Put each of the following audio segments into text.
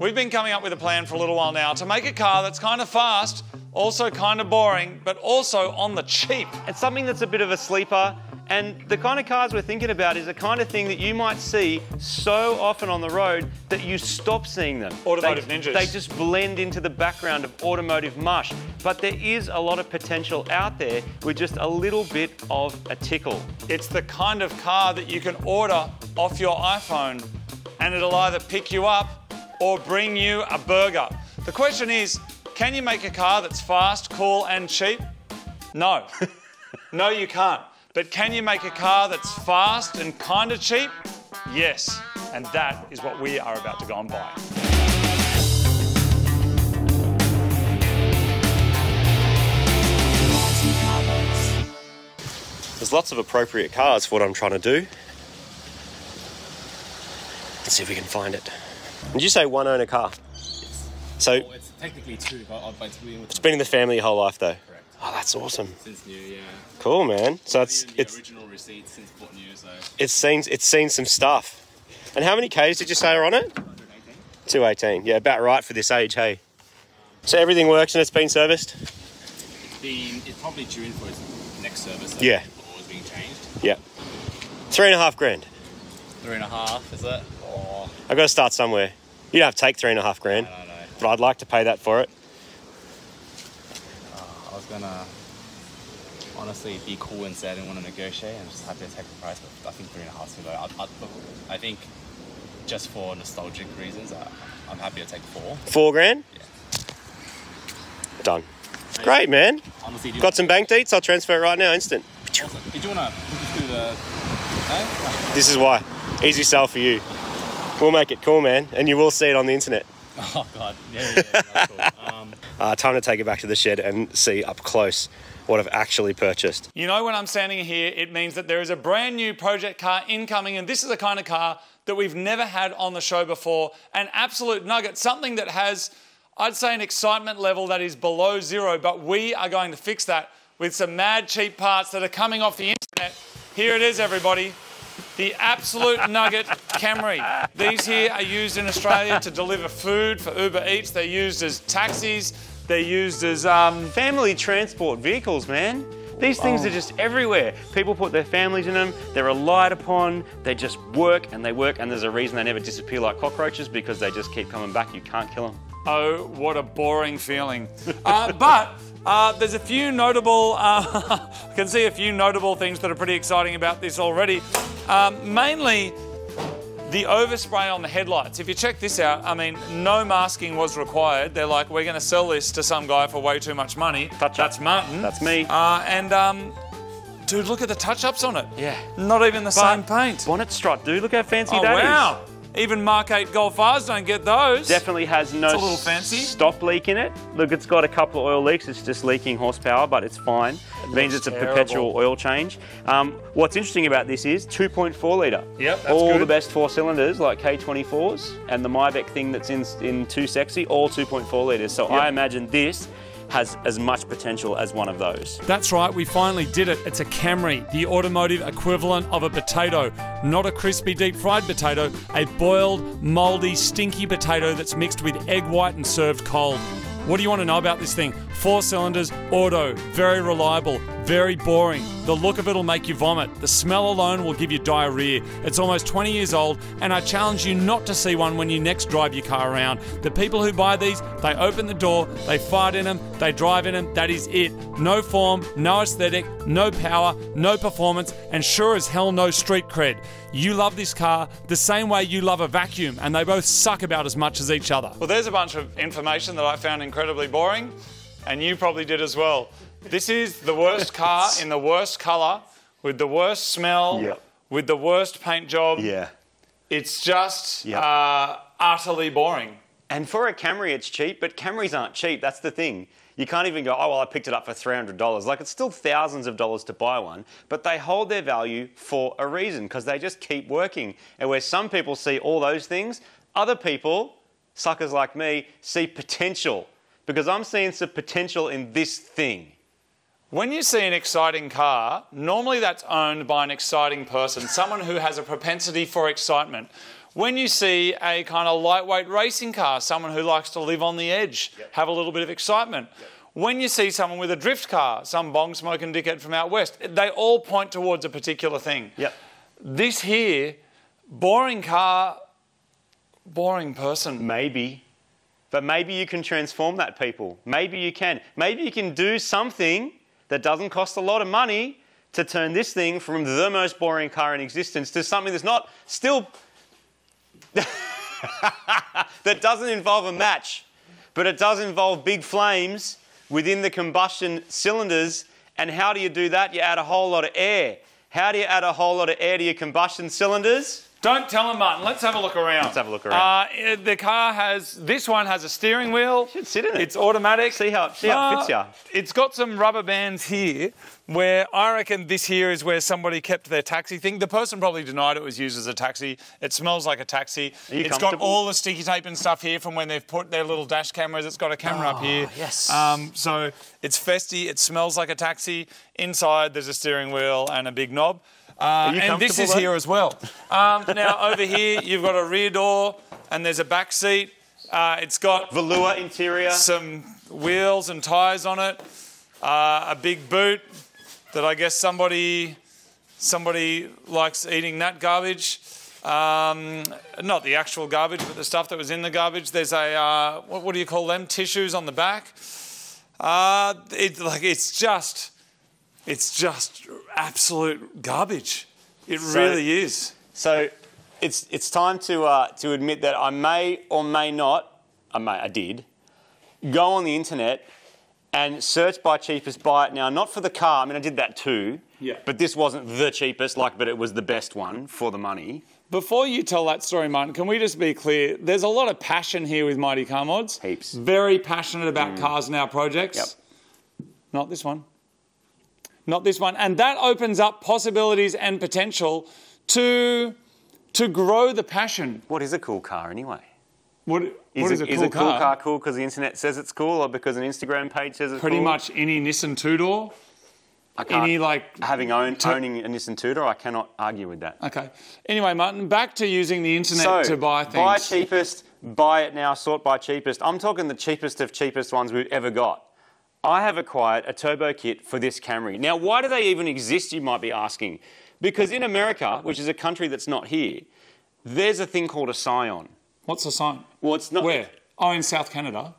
We've been coming up with a plan for a little while now to make a car that's kind of fast, also kind of boring, but also on the cheap. It's something that's a bit of a sleeper, and the kind of cars we're thinking about is the kind of thing that you might see so often on the road that you stop seeing them. Automotive ninjas. They just blend into the background of automotive mush. But there is a lot of potential out there with just a little bit of a tickle. It's the kind of car that you can order off your iPhone, and it'll either pick you up or bring you a burger. The question is, can you make a car that's fast, cool, and cheap? No. No, you can't. But can you make a car that's fast and kind of cheap? Yes. And that is what we are about to go and buy. There's lots of appropriate cars for what I'm trying to do. Let's see if we can find it. Did you say one owner car? Yes. So well, it's technically two, but it's been in the family your whole life, though. Correct. Oh, that's awesome. Since new, yeah. Cool, man. So it's original receipt since bought new, so it's seen some stuff. And how many Ks did you say are on it? 218. 218. Yeah, about right for this age, hey. So everything works and it's been serviced. It's probably due in for its next service. So yeah. It's always being changed. Yeah. $3,500. $3,500, is it? I've got to start somewhere. You don't have to take $3,500, no. But I'd like to pay that for it. I was gonna honestly be cool and say I didn't want to negotiate and just happy to take the price, but I think $3,500's too low. I think just for nostalgic reasons, I'm happy to take $4,000. $4,000? Yeah. Done. Mate, great, man. Honestly, got some bank deets? I'll transfer it right now, instant. Awesome. Did you wanna do the? No? This is why. Easy sell for you. We'll make it cool, man, and you will see it on the internet. Oh, God. Yeah, that's cool. Time to take it back to the shed and see up close what I've actually purchased. You know, when I'm standing here, it means that there is a brand new project car incoming, and this is the kind of car that we've never had on the show before. An absolute nugget, something that has, I'd say, an excitement level that is below zero, but we are going to fix that with some mad cheap parts that are coming off the internet. Here it is, everybody. The absolute nugget Camry. These here are used in Australia to deliver food for Uber Eats. They're used as taxis. They're used as family transport vehicles, man. These things are just everywhere. People put their families in them. They're relied upon. They just work and they work. And there's a reason they never disappear like cockroaches, because they just keep coming back. You can't kill them. Oh, what a boring feeling. But there's a few notable, I can see a few notable things that are pretty exciting about this already. Mainly the overspray on the headlights. If you check this out, I mean, no masking was required. They're like, we're going to sell this to some guy for way too much money. That's Martin. That's me. Dude, look at the touch-ups on it. Yeah. Not even the same paint. Bonnet strut, dude. Look how fancy that is. Oh, wow. Even Mark 8 Golf R's don't get those. Definitely has no stop leak in it. Look, it's got a couple of oil leaks. It's just leaking horsepower, but it's fine. It means it's terrible. A perpetual oil change. What's interesting about this is 2.4 litre. Yep, that's all good. The best four cylinders like K24s and the Maybach thing that's in Too Sexy, all 2.4 litres. So yep. I imagine this has as much potential as one of those. That's right, we finally did it. It's a Camry, the automotive equivalent of a potato. Not a crispy deep fried potato, a boiled, moldy, stinky potato that's mixed with egg white and served cold. What do you want to know about this thing? Four cylinders, auto, very reliable, very boring. The look of it'll make you vomit. The smell alone will give you diarrhea. It's almost 20 years old, and I challenge you not to see one when you next drive your car around. The people who buy these, they open the door, they fart in them, they drive in them, that is it. No form, no aesthetic, no power, no performance, and sure as hell no street cred. You love this car the same way you love a vacuum, and they both suck about as much as each other. Well, there's a bunch of information that I found incredibly boring, and you probably did as well. This is the worst car in the worst colour, with the worst smell, yep. With the worst paint job. Yeah. It's just utterly boring. And for a Camry, it's cheap, but Camrys aren't cheap. That's the thing. You can't even go, oh, well, I picked it up for $300. Like, it's still thousands of dollars to buy one, but they hold their value for a reason, because they just keep working. And where some people see all those things, other people, suckers like me, see potential, because I'm seeing some potential in this thing. When you see an exciting car, normally that's owned by an exciting person, someone who has a propensity for excitement. when you see a kind of lightweight racing car, someone who likes to live on the edge, yep, have a little bit of excitement. Yep. When you see someone with a drift car, some bong-smoking dickhead from out west, they all point towards a particular thing. Yep. This here, boring car, boring person. Maybe. But maybe you can transform that, people. Maybe you can. Maybe you can do something that doesn't cost a lot of money to turn this thing from the most boring car in existence to something that's not still... that doesn't involve a match, but it does involve big flames within the combustion cylinders. And how do you do that? You add a whole lot of air. How do you add a whole lot of air to your combustion cylinders? Don't tell him, Martin. Let's have a look around. Let's have a look around. The car has... This one has a steering wheel. You should sit in it. It's automatic. See how it fits you. It's got some rubber bands here where I reckon this here is where somebody kept their taxi thing. The person probably denied it was used as a taxi. It smells like a taxi. It's got all the sticky tape and stuff here from when they've put their little dash cameras. It's got a camera up here. Yes. So it's festy. It smells like a taxi. Inside, there's a steering wheel and a big knob. And this is here as well. Now, over here, you've got a rear door and there's a back seat. It's got velour interior, some wheels and tyres on it, a big boot that I guess somebody likes eating that garbage. Not the actual garbage, but the stuff that was in the garbage. There's a, what do you call them, tissues on the back. It's just absolute garbage. It really is. So it's time to admit that I may or may not, I did, go on the internet and search by cheapest buy it now, not for the car, I mean I did that too, yeah, but this wasn't the cheapest, but it was the best one for the money. Before you tell that story, Martin, can we just be clear? There's a lot of passion here with Mighty Car Mods. Heaps. Very passionate about cars and our projects. Yep. Not this one. Not this one. And that opens up possibilities and potential to grow the passion. What is a cool car anyway? What is a cool car? Is a cool car cool because the internet says it's cool or because an Instagram page says it's cool? Pretty much any Nissan Two-Door. Owning a Nissan Two-Door, I cannot argue with that. Okay. Anyway, Martin, back to using the internet to buy things. Buy cheapest, buy it now, sort by cheapest. I'm talking the cheapest of cheapest ones we've ever got. I have acquired a turbo kit for this Camry. Now, why do they even exist, you might be asking? Because in America, which is a country that's not here, there's a thing called a Scion. What's a Scion? Well, it's not... Where? Oh, in South Canada.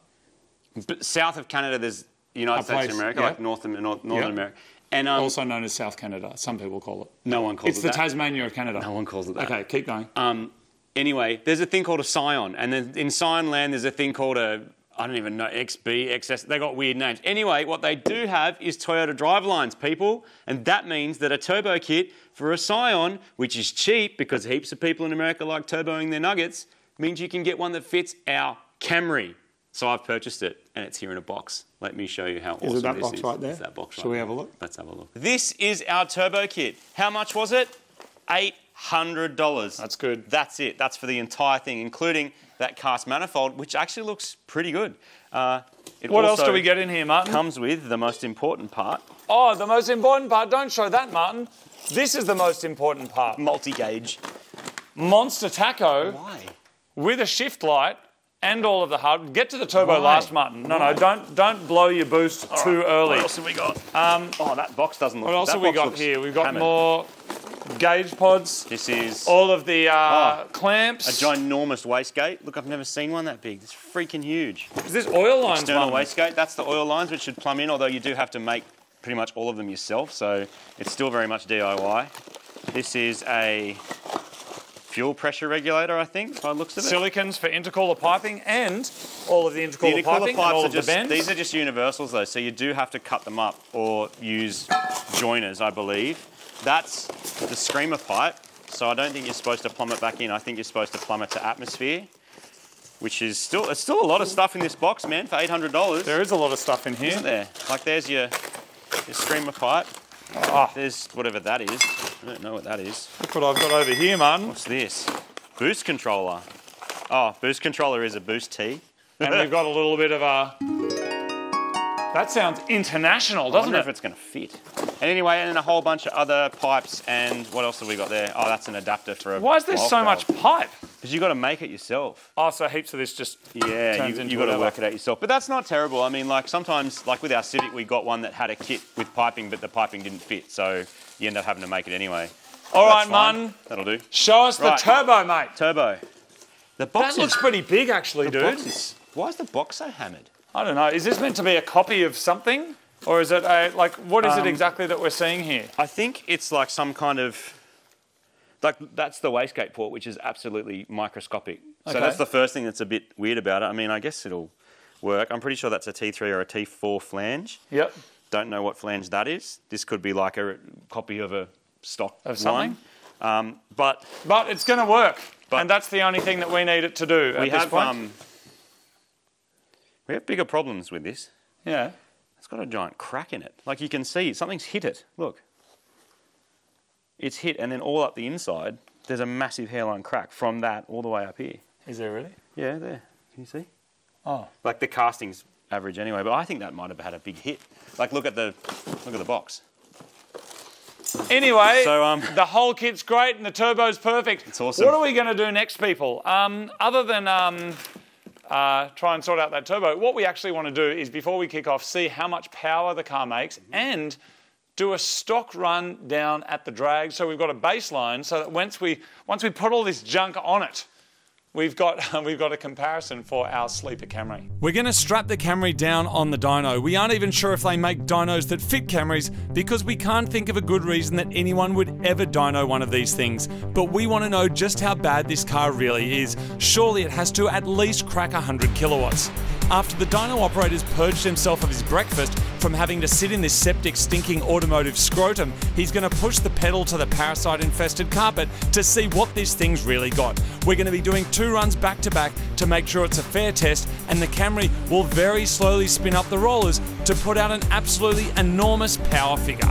But south of Canada, there's the United States of America, like Northern America. And, also known as South Canada, some people call it. No one calls it that. It's the Tasmania of Canada. No one calls it that. Okay, keep going. Anyway, there's a thing called a Scion. And then in Scion land, there's a thing called a... I don't even know, XB, XS, they got weird names. Anyway, what they do have is Toyota drivelines, people, and that means that a turbo kit for a Scion, which is cheap because heaps of people in America like turboing their nuggets, means you can get one that fits our Camry. So I've purchased it, and it's here in a box. Let me show you how awesome this is. Is it that box right there? It's that box right there. Shall we have a look? Let's have a look. This is our turbo kit. How much was it? $800. That's good. That's it. That's for the entire thing, including that cast manifold, which actually looks pretty good. What else do we get in here, Martin? Comes with the most important part. Oh, the most important part. Don't show that, Martin. This is the most important part. Multi-gauge. Monster tacho. Why? With a shift light and all of the hub. Get to the turbo last, Martin. No, don't blow your boost too early. What else have we got? That box doesn't look... What else have we got here? We've got more... gauge pods. This is all of the clamps. A ginormous wastegate. Look, I've never seen one that big. It's freaking huge. Is this oil lines? External wastegate. That's the oil lines which should plumb in, although you do have to make pretty much all of them yourself, so it's still very much DIY. This is a fuel pressure regulator, I think, by the looks of it. Silicons for intercooler piping and all of the intercooler, piping and all of the bends. These are just universals though, so you do have to cut them up or use joiners, I believe. That's the screamer pipe, so I don't think you're supposed to plumb it back in. I think you're supposed to plumb it to atmosphere, which is still... it's still a lot of stuff in this box, man, for $800. There is a lot of stuff in here. Isn't there? Like, there's your screamer pipe. Oh. There's whatever that is. I don't know what that is. Look what I've got over here, man. What's this? Boost controller. Oh, boost controller is a boost T. And we've got a little bit of a... That sounds international, doesn't it? I wonder if it's going to fit. And anyway, and then a whole bunch of other pipes, and what else have we got there? Oh, that's an adapter for a... Why is there so much pipe? Because you've got to make it yourself. Oh, so heaps of this just... Yeah, you've got to work it out yourself. But that's not terrible. I mean, like, sometimes, like with our Civic, we got one that had a kit with piping, but the piping didn't fit, so you end up having to make it anyway. All right, Mun. That'll do. Show us the turbo, mate. Turbo. The box... That looks pretty big, actually, dude. Why is the box so hammered? I don't know. Is this meant to be a copy of something? Or is it a, like, what is it exactly that we're seeing here? I think it's like some kind of, like, that's the wastegate port, which is absolutely microscopic. Okay. So that's the first thing that's a bit weird about it. I mean, I guess it'll work. I'm pretty sure that's a T3 or a T4 flange. Yep. Don't know what flange that is. This could be like a copy of a stock of something. But it's going to work. And that's the only thing that we need it to do at this point. We have bigger problems with this. Yeah. It's got a giant crack in it. Like, you can see, something's hit it. Look. It's hit, and then all up the inside, there's a massive hairline crack from that all the way up here. Is there really? Yeah, there. Can you see? Oh. Like, the casting's average anyway, but I think that might have had a big hit. Like, look at the box. Anyway, so, the whole kit's great and the turbo's perfect. It's awesome. What are we going to do next, people? Other than... try and sort out that turbo. What we actually want to do is, before we kick off, see how much power the car makes and do a stock run down at the drag, so we've got a baseline, so that once we put all this junk on it, we've got a comparison for our sleeper Camry. We're going to strap the Camry down on the dyno. We aren't even sure if they make dynos that fit Camrys, because we can't think of a good reason that anyone would ever dyno one of these things. But we want to know just how bad this car really is. Surely it has to at least crack 100 kilowatts. After the dyno operator's purged himself of his breakfast from having to sit in this septic, stinking automotive scrotum, he's going to push the pedal to the parasite-infested carpet to see what this thing's really got. We're going to be doing 2 runs back-to-back to make sure it's a fair test, and the Camry will very slowly spin up the rollers to put out an absolutely enormous power figure.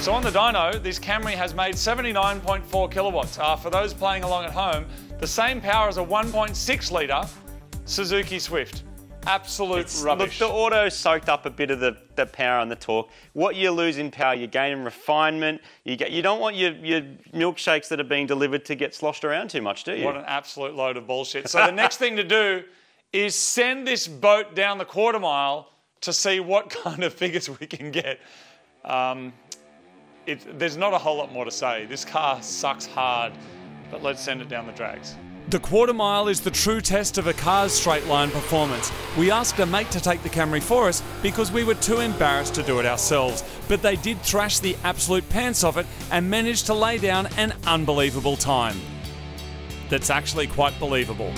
So on the dyno, this Camry has made 79.4 kilowatts. For those playing along at home, the same power as a 1.6 litre Suzuki Swift. Absolute rubbish. Look, the auto soaked up a bit of the power and the torque. What you lose in power, you gain in refinement. You don't want your milkshakes that are being delivered to get sloshed around too much, do you? What an absolute load of bullshit. So the next thing to do is send this boat down the quarter mile to see what kind of figures we can get. There's not a whole lot more to say. This car sucks hard, but let's send it down the drags. The quarter mile is the true test of a car's straight line performance. We asked a mate to take the Camry for us because we were too embarrassed to do it ourselves, but they did thrash the absolute pants off it and managed to lay down an unbelievable time. That's actually quite believable.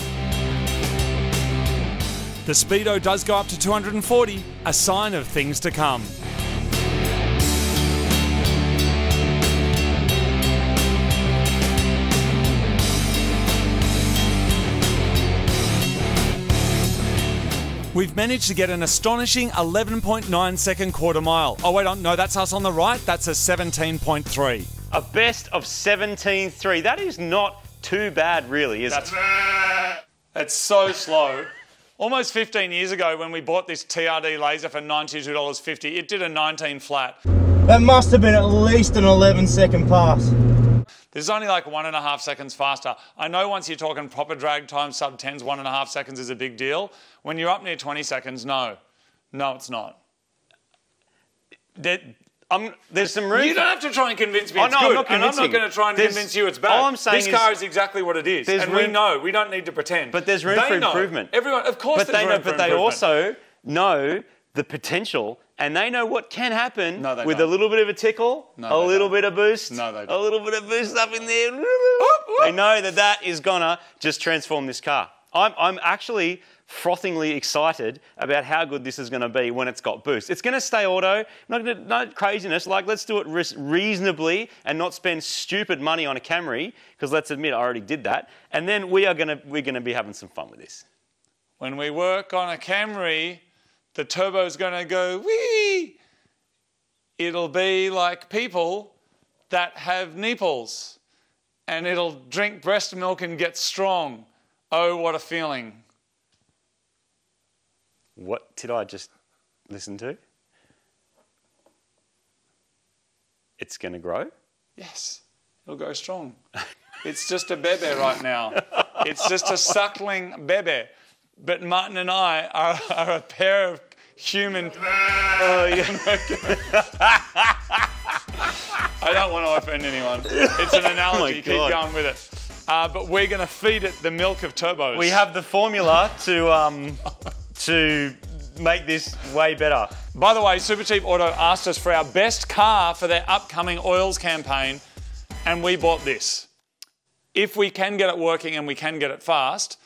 The speedo does go up to 240, a sign of things to come. We've managed to get an astonishing 11.9 second quarter mile. Oh wait, no, that's us on the right. That's a 17.3. A best of 17.3. That is not too bad, really, is it? It's so slow. Almost 15 years ago, when we bought this TRD laser for $92.50, it did a 19 flat. That must have been at least an 11 second pass. This is only like 1.5 seconds faster. I know once you're talking proper drag time, sub 10s, 1.5 seconds is a big deal. When you're up near 20 seconds, no. No, it's not. There's some room. You don't have to try and convince me it's good. I'm not going to try and convince you it's bad. All I'm saying this car is exactly what it is. And we know. We don't need to pretend. But there's room for improvement. Everyone, of course there's room for improvement. But they also know the potential, and they know what can happen with a little bit of a tickle, a little bit of boost, a little bit of boost up in there. They know that that is gonna just transform this car. I'm actually frothingly excited about how good this is going to be when it's got boost. It's going to stay auto, no craziness. Like, let's do it reasonably and not spend stupid money on a Camry, because let's admit I already did that. And then we're going to be having some fun with this. When we work on a Camry, the turbo's going to go wee. It'll be like people that have nipples. and it'll drink breast milk and get strong. Oh, what a feeling. What did I just listen to? It's going to grow? Yes, it'll go strong. It's just a bebe right now. It's just a suckling bebe. But Martin and I are a pair of human... I don't want to offend anyone. It's an analogy. Keep going with it. But we're going to feed it the milk of turbos. We have the formula to make this way better. By the way, Super Cheap Auto asked us for our best car for their upcoming oils campaign, and we bought this. If we can get it working and we can get it fast,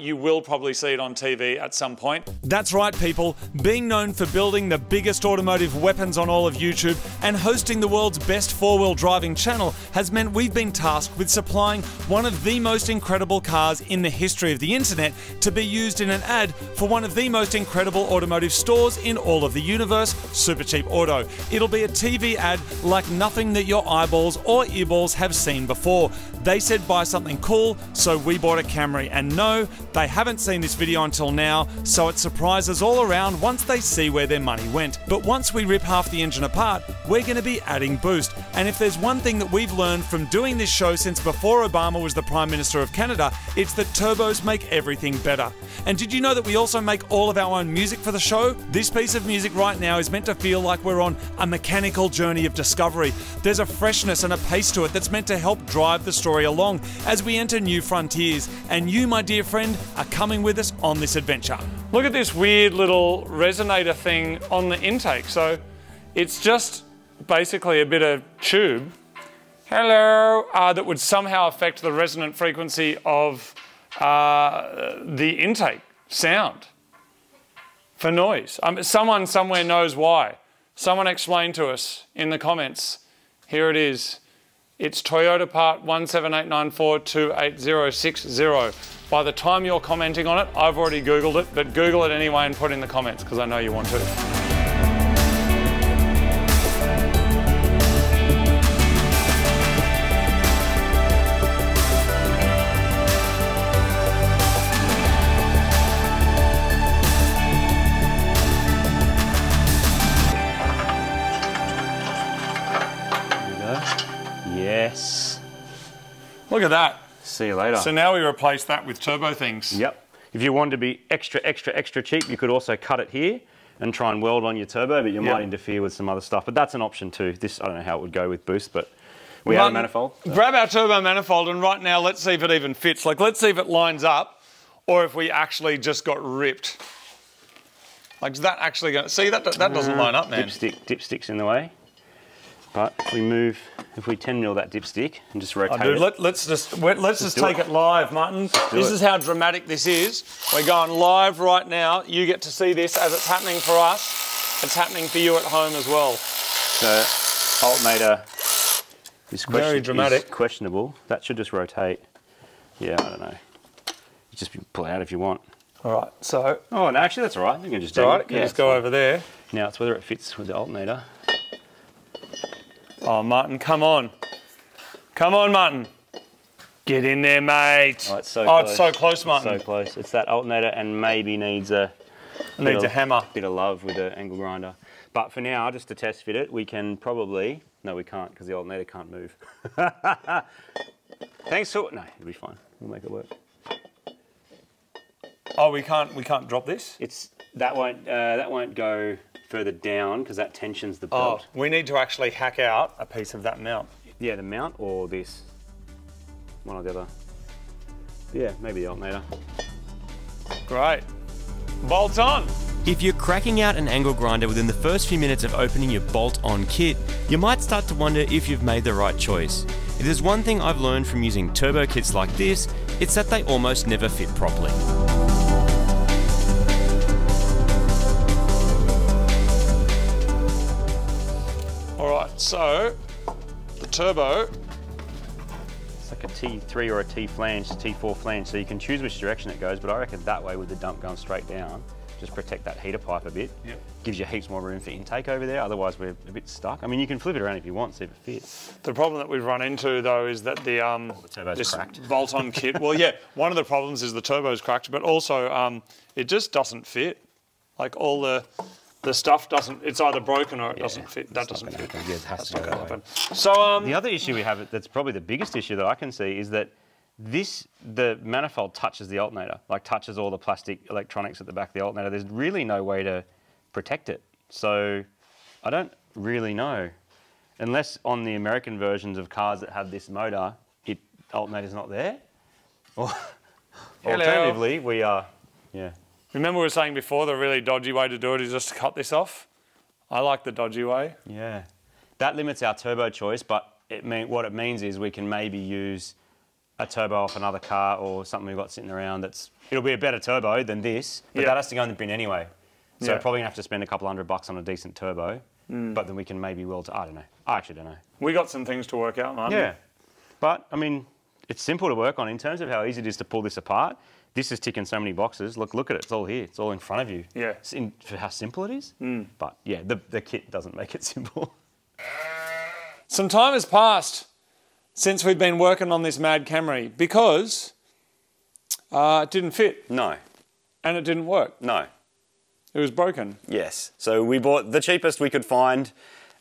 you will probably see it on TV at some point. That's right, people. Being known for building the biggest automotive weapons on all of YouTube and hosting the world's best four-wheel driving channel has meant we've been tasked with supplying one of the most incredible cars in the history of the internet to be used in an ad for one of the most incredible automotive stores in all of the universe, Super Cheap Auto. It'll be a TV ad like nothing that your eyeballs or earballs have seen before. They said buy something cool, so we bought a Camry, and no, they haven't seen this video until now, so it surprises all around once they see where their money went. But once we rip half the engine apart, we're going to be adding boost. And if there's one thing that we've learned from doing this show since before Obama was the Prime Minister of Canada, it's that turbos make everything better. And did you know that we also make all of our own music for the show? This piece of music right now is meant to feel like we're on a mechanical journey of discovery. There's a freshness and a pace to it that's meant to help drive the story along as we enter new frontiers. And you, my dear friend, are coming with us on this adventure. Look at this weird little resonator thing on the intake. So it's just basically a bit of tube, hello, that would somehow affect the resonant frequency of the intake sound for noise. Someone somewhere knows why. Someone explain to us in the comments. Here it is. It's Toyota part 17894280060. By the time you're commenting on it, I've already Googled it, but Google it anyway and put in the comments because I know you want to. There we go. Yes. Look at that. See you later. So now we replace that with turbo things. Yep. If you want to be extra, extra, extra cheap, you could also cut it here and try and weld on your turbo, but you might interfere with some other stuff. But that's an option too. This, I don't know how it would go with boost, but we have a manifold. So. Grab our turbo manifold, and right now let's see if it even fits. Like, let's see if it lines up or if we actually just got ripped. Like, is that actually going to... See, that doesn't line up, man. Dipstick's in the way. But we move, if we 10 mil that dipstick and just rotate it. Let's just take it live, Martin. This is how dramatic this is. We're going live right now. You get to see this as it's happening for us. It's happening for you at home as well. So alternator is questionable. That should just rotate. Yeah, I don't know. You just pull it out if you want. All right, so. Oh, no, actually that's all right. You can just do it. All right, can just go over there. Now it's whether it fits with the alternator. Oh, Martin, come on. Come on, Martin. Get in there, mate. Oh, it's so close. It's so close, Martin. It's so close. It's that alternator and maybe needs a hammer. Bit of love with the angle grinder. But for now, just to test fit it, we can probably... No, we can't because the alternator can't move. Thanks for... No, it'll be fine. We'll make it work. Oh, we can't drop this? It's... That won't go... further down because that tensions the belt. Oh, we need to actually hack out a piece of that mount. Yeah, the mount or this. One or the other. Yeah, maybe the alternator. Great. Bolt on! If you're cracking out an angle grinder within the first few minutes of opening your bolt-on kit, you might start to wonder if you've made the right choice. If there's one thing I've learned from using turbo kits like this, it's that they almost never fit properly. So, the turbo. It's like a T3 or a T flange, T4 flange, so you can choose which direction it goes, but I reckon that way with the dump going straight down just protect that heater pipe a bit. Yep. Gives you heaps more room for intake over there, otherwise we're a bit stuck. I mean, you can flip it around if you want, see if it fits. The problem that we've run into though is that the this bolt-on kit, well yeah, one of the problems is the turbo's cracked, but also it just doesn't fit. Like all the stuff doesn't, it's either broken or it doesn't fit. That doesn't fit. Yeah, it has to go away. So the other issue we have, that's probably the biggest issue that I can see, is that the manifold touches the alternator, like touches all the plastic electronics at the back of the alternator. There's really no way to protect it. So I don't really know. Unless on the American versions of cars that have this motor, it alternator's not there. Or alternatively, we are, Remember we were saying before, the really dodgy way to do it is just to cut this off? I like the dodgy way. Yeah. That limits our turbo choice, but it what it means is we can maybe use a turbo off another car or something we've got sitting around that's, it'll be a better turbo than this, but that has to go in the bin anyway. So we're probably gonna have to spend a couple $100 on a decent turbo, but then we can maybe I don't know, I actually don't know. We got some things to work out, aren't we? But I mean, it's simple to work on in terms of how easy it is to pull this apart. This is ticking so many boxes. Look at it, it's all here, it's all in front of you. Yeah. It's for how simple it is. But yeah, the kit doesn't make it simple. Some time has passed since we've been working on this mad Camry, because it didn't fit. No. And it didn't work. No. It was broken. Yes. So we bought the cheapest we could find,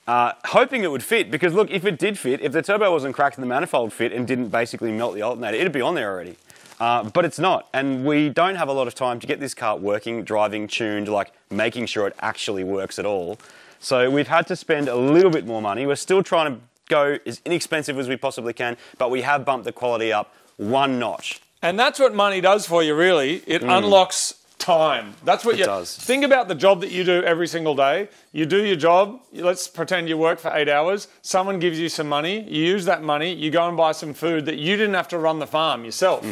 hoping it would fit, because look, if it did fit, if the turbo wasn't cracked and the manifold fit and didn't basically melt the alternator, it'd be on there already. But it's not, and we don't have a lot of time to get this car working, driving, tuned, like making sure it actually works at all. So we've had to spend a little bit more money. We're still trying to go as inexpensive as we possibly can, but we have bumped the quality up one notch. And that's what money does for you, really. It unlocks time. That's what it does. Think about the job that you do every single day. You do your job, let's pretend you work for 8 hours, someone gives you some money, you use that money, you go and buy some food that you didn't have to run the farm yourself.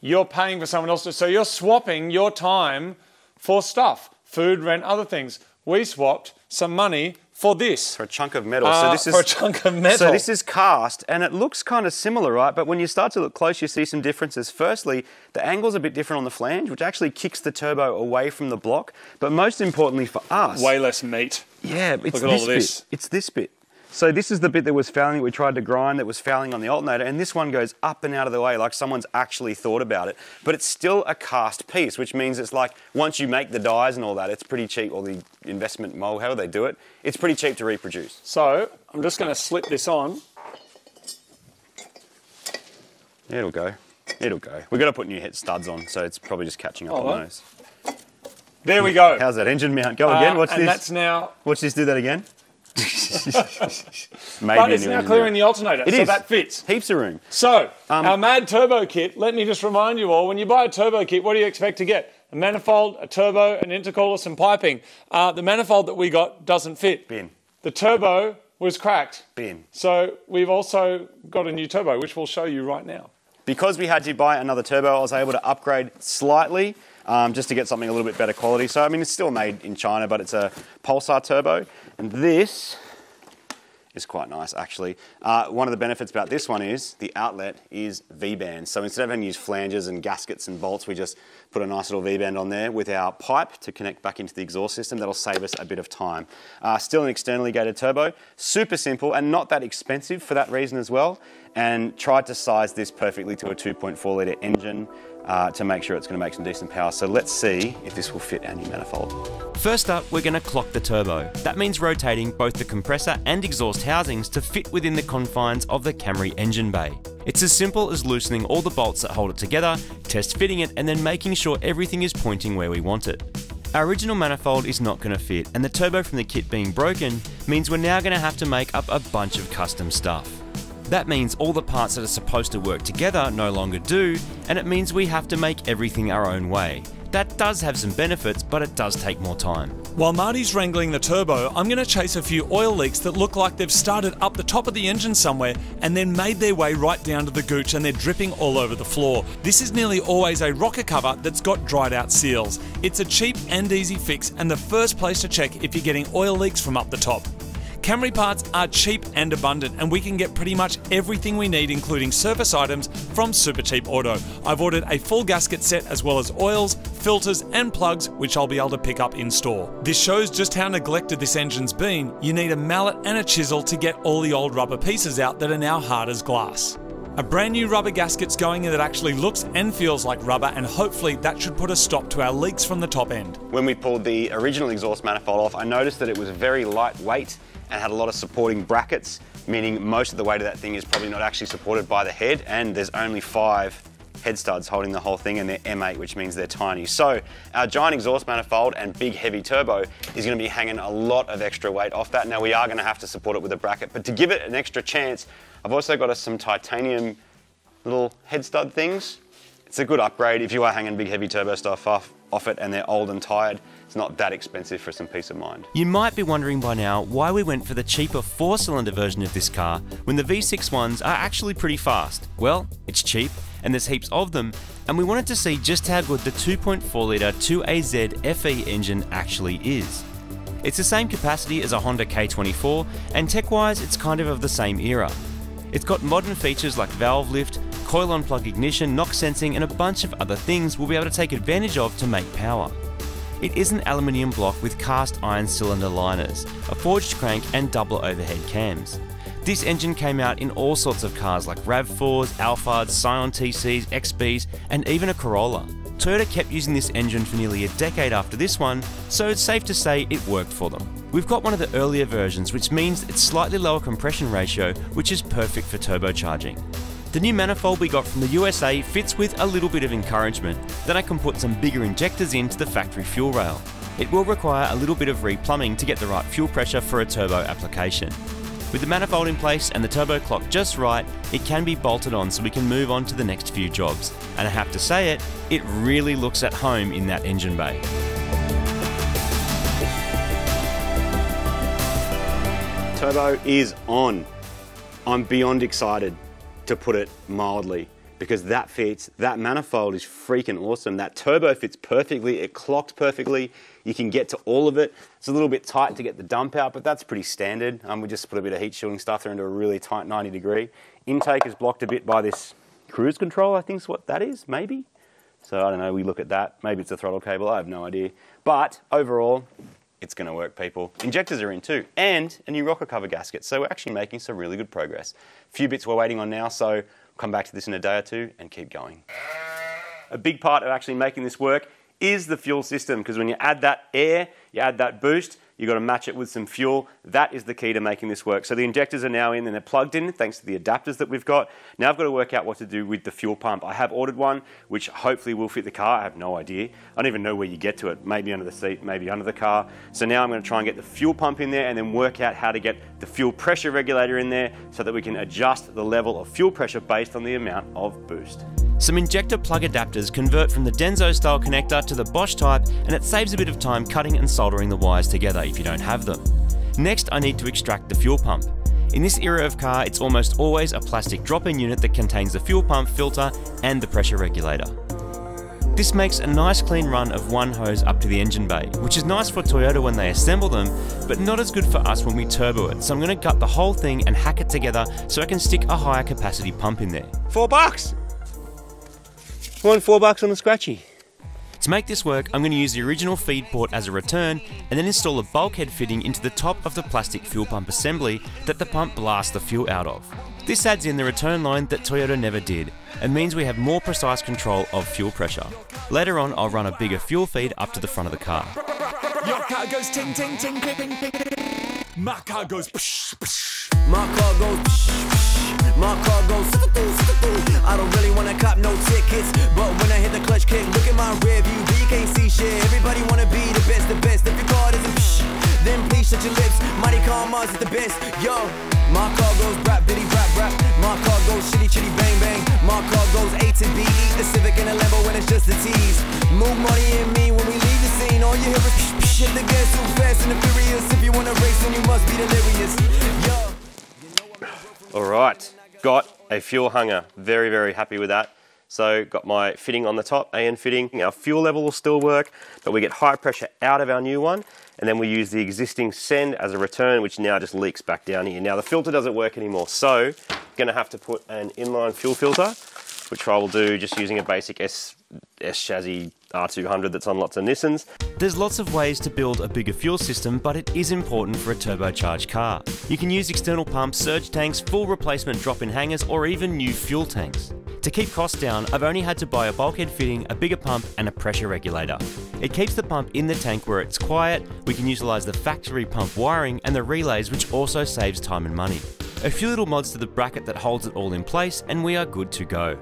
You're paying for someone else, so you're swapping your time for stuff, food, rent, other things. We swapped some money for this. For a chunk of metal. For a chunk of metal. So this is cast, and it looks kind of similar, right? But when you start to look close, you see some differences. Firstly, the angle's a bit different on the flange, which actually kicks the turbo away from the block. But most importantly for us... way less meat. Yeah, it's this bit. It's this bit. So this is the bit that was fouling, that we tried to grind, that was fouling on the alternator, and this one goes up and out of the way, like someone's actually thought about it. But it's still a cast piece, which means it's like, once you make the dies and all that, it's pretty cheap, or the investment mold, however they do it, it's pretty cheap to reproduce. So, I'm just gonna slip this on. It'll go, it'll go. We've gotta put new head studs on, so it's probably just catching up on those. There we go. How's that engine mount? Go again, watch this. And that's now... watch this do that again. But it's now clearing the alternator, so that fits. Heaps of room. So, our mad turbo kit, let me just remind you all, when you buy a turbo kit, what do you expect to get? A manifold, a turbo, an intercooler, some piping. The manifold that we got doesn't fit. Bin. The turbo was cracked. Bin. So, we've also got a new turbo, which we'll show you right now. Because we had to buy another turbo, I was able to upgrade slightly, just to get something a little bit better quality. So, I mean, it's still made in China, but it's a Pulsar turbo. And this is quite nice, actually. One of the benefits about this one is the outlet is V-band. So instead of having to use flanges and gaskets and bolts, we just put a nice little V-band on there with our pipe to connect back into the exhaust system. That'll save us a bit of time. Still an externally gated turbo. Super simple and not that expensive for that reason as well. And tried to size this perfectly to a 2.4 litre engine. To make sure it's going to make some decent power. So let's see if this will fit our new manifold. First up, we're going to clock the turbo. That means rotating both the compressor and exhaust housings to fit within the confines of the Camry engine bay. It's as simple as loosening all the bolts that hold it together, test fitting it, and then making sure everything is pointing where we want it. Our original manifold is not going to fit, and the turbo from the kit being broken means we're now going to have to make up a bunch of custom stuff. That means all the parts that are supposed to work together no longer do, and it means we have to make everything our own way. That does have some benefits, but it does take more time. While Marty's wrangling the turbo, I'm going to chase a few oil leaks that look like they've started up the top of the engine somewhere and then made their way right down to the gooch, and they're dripping all over the floor. This is nearly always a rocker cover that's got dried out seals. It's a cheap and easy fix, and the first place to check if you're getting oil leaks from up the top. Camry parts are cheap and abundant, and we can get pretty much everything we need, including service items, from Super Cheap Auto. I've ordered a full gasket set as well as oils, filters and plugs, which I'll be able to pick up in store. This shows just how neglected this engine's been. You need a mallet and a chisel to get all the old rubber pieces out that are now hard as glass. A brand new rubber gasket's going in that actually looks and feels like rubber, and hopefully that should put a stop to our leaks from the top end. When we pulled the original exhaust manifold off, I noticed that it was very lightweight and had a lot of supporting brackets, meaning most of the weight of that thing is probably not actually supported by the head, and there's only 5 head studs holding the whole thing, and they're M8, which means they're tiny. So our giant exhaust manifold and big heavy turbo is going to be hanging a lot of extra weight off that. Now we are going to have to support it with a bracket, but to give it an extra chance, I've also got us some titanium little head stud things. It's a good upgrade if you are hanging big heavy turbo stuff off it and they're old and tired. It's not that expensive for some peace of mind. You might be wondering by now why we went for the cheaper 4-cylinder version of this car when the V6 ones are actually pretty fast. Well, it's cheap and there's heaps of them, and we wanted to see just how good the 2.4-litre 2AZ FE engine actually is. It's the same capacity as a Honda K24, and tech-wise it's kind of the same era. It's got modern features like valve lift, coil-on plug ignition, knock sensing and a bunch of other things we'll be able to take advantage of to make power. It is an aluminium block with cast iron cylinder liners, a forged crank and double overhead cams. This engine came out in all sorts of cars like RAV4s, Alphards, Scion TCs, XBs and even a Corolla. Toyota kept using this engine for nearly a decade after this one, so it's safe to say it worked for them. We've got one of the earlier versions, which means it's slightly lower compression ratio, which is perfect for turbocharging. The new manifold we got from the USA fits with a little bit of encouragement, then I can put some bigger injectors into the factory fuel rail. It will require a little bit of replumbing to get the right fuel pressure for a turbo application. With the manifold in place and the turbo clock just right, it can be bolted on so we can move on to the next few jobs. And I have to say it really looks at home in that engine bay. Turbo is on. I'm beyond excited, to put it mildly, because that fits, that manifold is freaking awesome. That turbo fits perfectly, it clocked perfectly, you can get to all of it. It's a little bit tight to get the dump out, but that's pretty standard. We just put a bit of heat shielding stuff there into a really tight 90 degree. Intake is blocked a bit by this cruise control, I think is what that is, maybe? So I don't know, we look at that. Maybe it's a throttle cable, I have no idea. But overall, it's going to work, people. Injectors are in too, and a new rocker cover gasket. So we're actually making some really good progress. A few bits we're waiting on now, so come back to this in a day or two and keep going. A big part of actually making this work is the fuel system, because when you add that air, you add that boost, you've got to match it with some fuel. That is the key to making this work. So the injectors are now in and they're plugged in thanks to the adapters that we've got. Now I've got to work out what to do with the fuel pump. I have ordered one, which hopefully will fit the car. I have no idea. I don't even know where you get to it. Maybe under the seat, maybe under the car. So now I'm going to try and get the fuel pump in there and then work out how to get the fuel pressure regulator in there so that we can adjust the level of fuel pressure based on the amount of boost. Some injector plug adapters convert from the Denso style connector to the Bosch type, and it saves a bit of time cutting and soldering the wires together if you don't have them. Next, I need to extract the fuel pump. In this era of car, it's almost always a plastic drop-in unit that contains the fuel pump filter and the pressure regulator. This makes a nice clean run of one hose up to the engine bay, which is nice for Toyota when they assemble them, but not as good for us when we turbo it, so I'm going to gut the whole thing and hack it together so I can stick a higher capacity pump in there. $4! I won $4 on the scratchy. To make this work, I'm going to use the original feed port as a return and then install a bulkhead fitting into the top of the plastic fuel pump assembly that the pump blasts the fuel out of. This adds in the return line that Toyota never did and means we have more precise control of fuel pressure. Later on, I'll run a bigger fuel feed up to the front of the car. Your car goes ting ting ting ting ting. My car goes psh psh. My car goes psh psh. My car goes sit through, sit through. I don't really want to cop no tickets, but when I hit the clutch kick, look at my rear view, you can't see shit. Everybody want to be the best, if your car doesn't psh, then please shut your lips. Mighty Car Mods is the best, yo. My car goes rap, diddy rap, rap. My car goes shitty, chitty, bang, bang. My car goes A to B, the Civic and the Lambo when it's just a tease. Move money in me when we leave the scene, all you hear is psh, psh, hit the gas too fast and the furious. If you want to race, then you must be delirious, yo. All right, got a fuel hanger, very, very happy with that. So got my fitting on the top, AN fitting. Our fuel level will still work, but we get high pressure out of our new one, and then we use the existing send as a return, which now just leaks back down here. Now the filter doesn't work anymore, so gonna have to put an inline fuel filter, which I will do just using a basic S chassis R200 that's on lots of Nissans. There's lots of ways to build a bigger fuel system, but it is important for a turbocharged car. You can use external pumps, surge tanks, full replacement drop-in hangers, or even new fuel tanks. To keep costs down, I've only had to buy a bulkhead fitting, a bigger pump, and a pressure regulator. It keeps the pump in the tank where it's quiet, we can utilise the factory pump wiring and the relays, which also saves time and money. A few little mods to the bracket that holds it all in place, and we are good to go.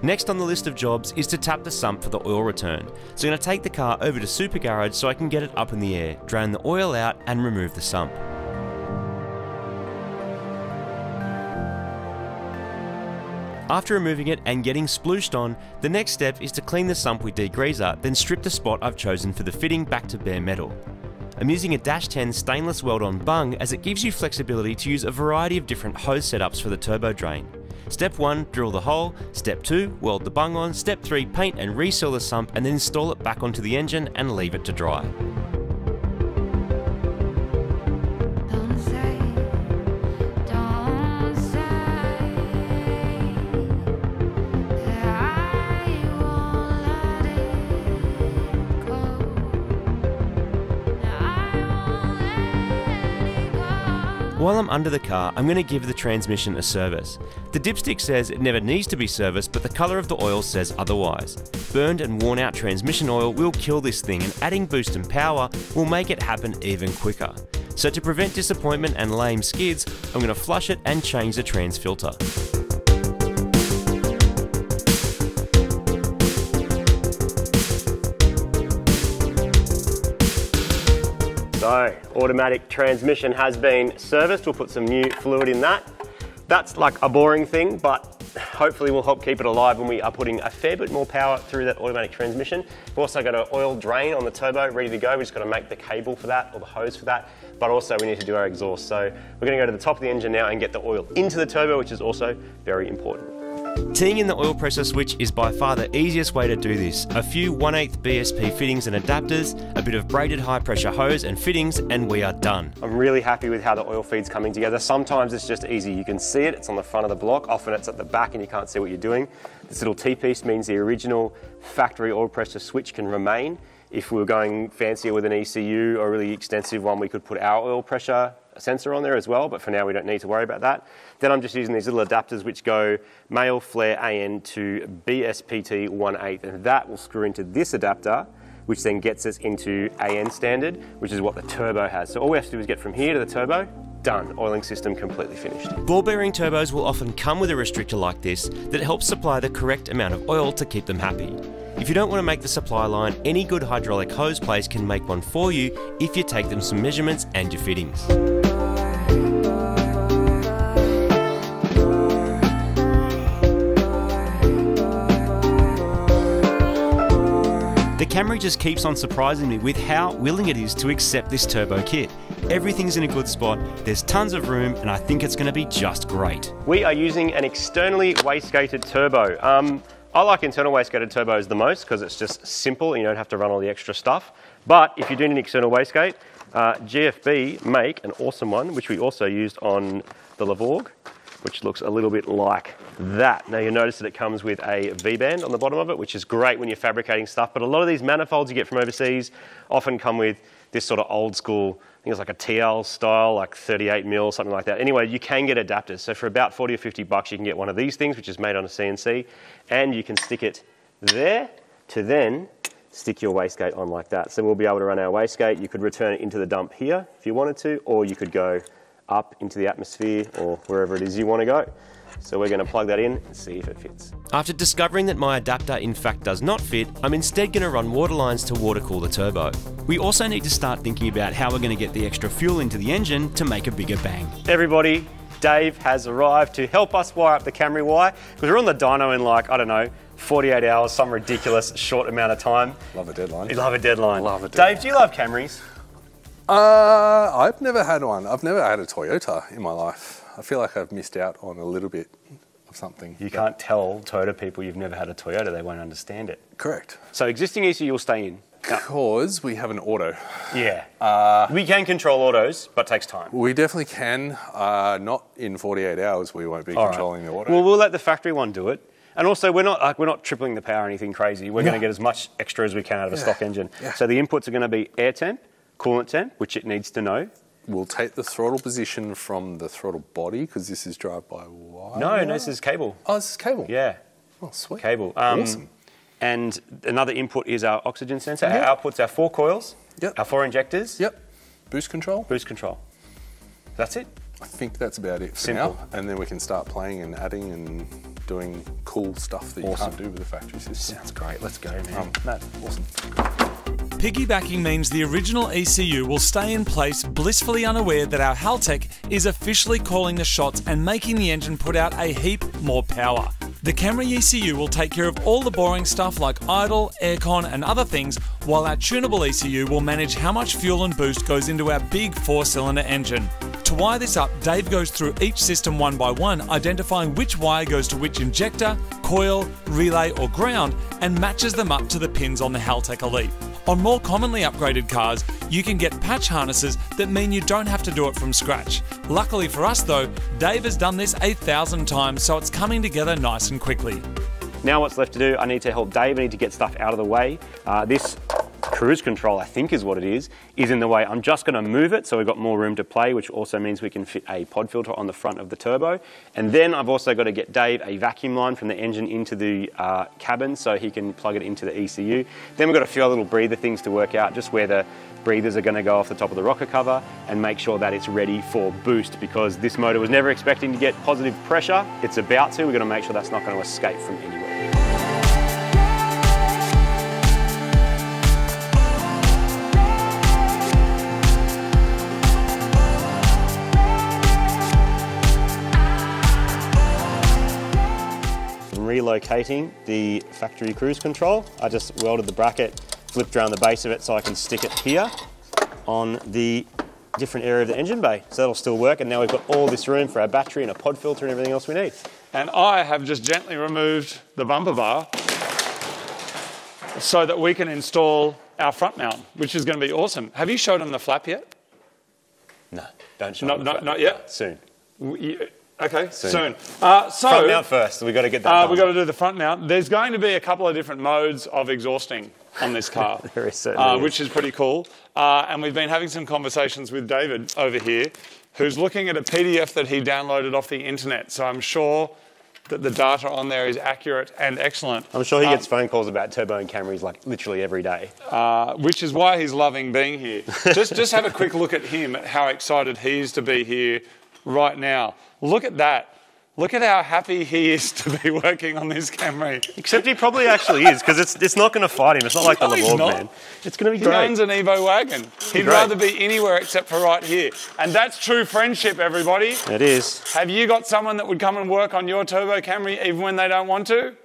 Next on the list of jobs is to tap the sump for the oil return, so I'm going to take the car over to Super Garage so I can get it up in the air, drain the oil out and remove the sump. After removing it and getting splooshed on, the next step is to clean the sump with degreaser, then strip the spot I've chosen for the fitting back to bare metal. I'm using a -10 stainless weld-on bung as it gives you flexibility to use a variety of different hose setups for the turbo drain. Step 1, drill the hole. Step 2, weld the bung on. Step 3, paint and reseal the sump and then install it back onto the engine and leave it to dry. While I'm under the car, I'm going to give the transmission a service. The dipstick says it never needs to be serviced, but the colour of the oil says otherwise. Burned and worn out transmission oil will kill this thing, and adding boost and power will make it happen even quicker. So to prevent disappointment and lame skids, I'm going to flush it and change the trans filter. So, automatic transmission has been serviced. We'll put some new fluid in that. That's like a boring thing, but hopefully we'll help keep it alive when we are putting a fair bit more power through that automatic transmission. We've also got an oil drain on the turbo ready to go. We've just got to make the cable for that, or the hose for that, but also we need to do our exhaust. So we're going to go to the top of the engine now and get the oil into the turbo, which is also very important. Teeing in the oil pressure switch is by far the easiest way to do this. A few 1/8 BSP fittings and adapters, a bit of braided high pressure hose and fittings, and we are done. I'm really happy with how the oil feed's coming together. Sometimes it's just easy. You can see it, it's on the front of the block. Often it's at the back and you can't see what you're doing. This little T-piece means the original factory oil pressure switch can remain. If we were going fancier with an ECU or a really extensive one, we could put our oil pressure sensor on there as well, but for now we don't need to worry about that. Then I'm just using these little adapters which go male flare AN to BSPT 1/8, and that will screw into this adapter, which then gets us into AN standard, which is what the turbo has. So all we have to do is get from here to the turbo, done. Oiling system completely finished. Ball bearing turbos will often come with a restrictor like this that helps supply the correct amount of oil to keep them happy. If you don't want to make the supply line, any good hydraulic hose place can make one for you if you take them some measurements and your fittings. The Camry just keeps on surprising me with how willing it is to accept this turbo kit. Everything's in a good spot, there's tons of room, and I think it's going to be just great. We are using an externally wastegated turbo. I like internal wastegated turbos the most because it's just simple and you don't have to run all the extra stuff. But if you do need an external wastegate, GFB make an awesome one, which we also used on the Levorg, which looks a little bit like that. Now you'll notice that it comes with a V-band on the bottom of it, which is great when you're fabricating stuff, but a lot of these manifolds you get from overseas often come with this sort of old school, I think it's like a TL style, like 38 mil, something like that. Anyway, you can get adapters. So for about 40 or 50 bucks, you can get one of these things, which is made on a CNC, and you can stick it there to then stick your wastegate on like that. So we'll be able to run our wastegate. You could return it into the dump here if you wanted to, or you could go up into the atmosphere or wherever it is you want to go. So we're going to plug that in and see if it fits. After discovering that my adapter in fact does not fit, I'm instead going to run water lines to water cool the turbo. We also need to start thinking about how we're going to get the extra fuel into the engine to make a bigger bang. Everybody, Dave has arrived to help us wire up the Camry Y, because we're on the dyno in like, I don't know, 48 hours, some ridiculous short amount of time. Love a deadline. You love a deadline. Love a deadline. Dave, do you love Camrys? I've never had one. I've never had a Toyota in my life. I feel like I've missed out on a little bit of something. You can't tell Toyota people you've never had a Toyota. They won't understand it. Correct. So existing ECU you'll stay in. Because we have an auto. Yeah. We can control autos, but it takes time. We definitely can. Not in 48 hours we won't be controlling the auto. Well, we'll let the factory one do it. And also, we're not tripling the power or anything crazy. We're going to get as much extra as we can out of a stock engine. Yeah. So the inputs are going to be air temp, coolant temp, which it needs to know. We'll take the throttle position from the throttle body because this is drive-by-wire. No, this is cable. Oh, this is cable? Yeah. Oh, sweet. Cable. Awesome. And another input is our oxygen sensor. Our output's our 4 coils, our 4 injectors. Yep. Boost control. Boost control. That's it. I think that's about it for now. And then we can start playing and adding and doing cool stuff that you can't do with the factory system. Sounds great. Let's go, man. That's awesome. Piggybacking means the original ECU will stay in place, blissfully unaware that our Haltech is officially calling the shots and making the engine put out a heap more power. The Camry ECU will take care of all the boring stuff like idle, aircon and other things, while our tunable ECU will manage how much fuel and boost goes into our big 4-cylinder engine. To wire this up, Dave goes through each system one by one, identifying which wire goes to which injector, coil, relay or ground, and matches them up to the pins on the Haltech Elite. On more commonly upgraded cars, you can get patch harnesses that mean you don't have to do it from scratch. Luckily for us though, Dave has done this 8,000 times, so it's coming together nice and quickly. Now what's left to do, I need to help Dave, I need to get stuff out of the way. This cruise control, I think is what it is in the way. I'm just going to move it so we've got more room to play, which also means we can fit a pod filter on the front of the turbo. And then I've also got to get Dave a vacuum line from the engine into the cabin so he can plug it into the ECU. Then we've got a few little breather things to work out, just where the breathers are going to go off the top of the rocker cover and make sure that it's ready for boost, because this motor was never expecting to get positive pressure. It's about to. We're going to make sure that's not going to escape from anywhere. Relocating the factory cruise control. I just welded the bracket, flipped around the base of it so I can stick it here on the different area of the engine bay. So that'll still work, and now we've got all this room for our battery and a pod filter and everything else we need. And I have just gently removed the bumper bar so that we can install our front mount, which is going to be awesome. Have you showed them the flap yet? No, don't show them the flap. Not yet? Soon. Okay, soon. Front mount first, we've got to get that done. We've got to do the front mount. There's going to be a couple of different modes of exhausting on this car, which is pretty cool. And we've been having some conversations with David over here, who's looking at a PDF that he downloaded off the internet. So I'm sure that the data on there is accurate and excellent. I'm sure he gets phone calls about turbo and Camrys like literally every day. Which is why he's loving being here. just have a quick look at him, at how excited he is to be here right now. Look at that. Look at how happy he is to be working on this Camry. Except he probably actually is, because it's not going to fight him. It's not like the Levorg, man. It's going to be great. He owns an Evo wagon. He'd rather be anywhere except for right here. And that's true friendship, everybody. It is. Have you got someone that would come and work on your turbo Camry even when they don't want to?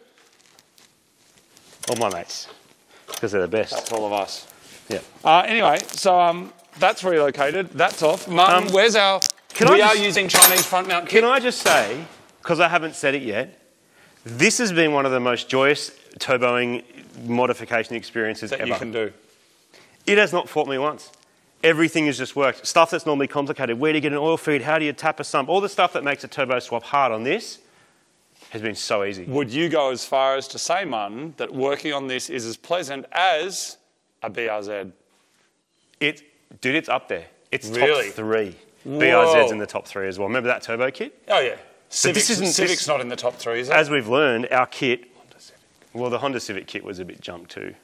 All my mates, because they're the best. That's all of us. Yeah. Anyway, so that's relocated. That's off. Martin, where's our... We are using Chinese front mount kit. Can I just say, because I haven't said it yet, this has been one of the most joyous turboing modification experiences ever. That you can do. It has not fought me once. Everything has just worked. Stuff that's normally complicated, where do you get an oil feed, how do you tap a sump, all the stuff that makes a turbo swap hard on this has been so easy. Would you go as far as to say, Martin, that working on this is as pleasant as a BRZ? Dude, it's up there. It's really? Top 3. Whoa. BRZ's in the top 3 as well. Remember that turbo kit? Oh, yeah. Civic's not in the top 3, is it? As we've learned, our kit... Well, the Honda Civic kit was a bit jumped too.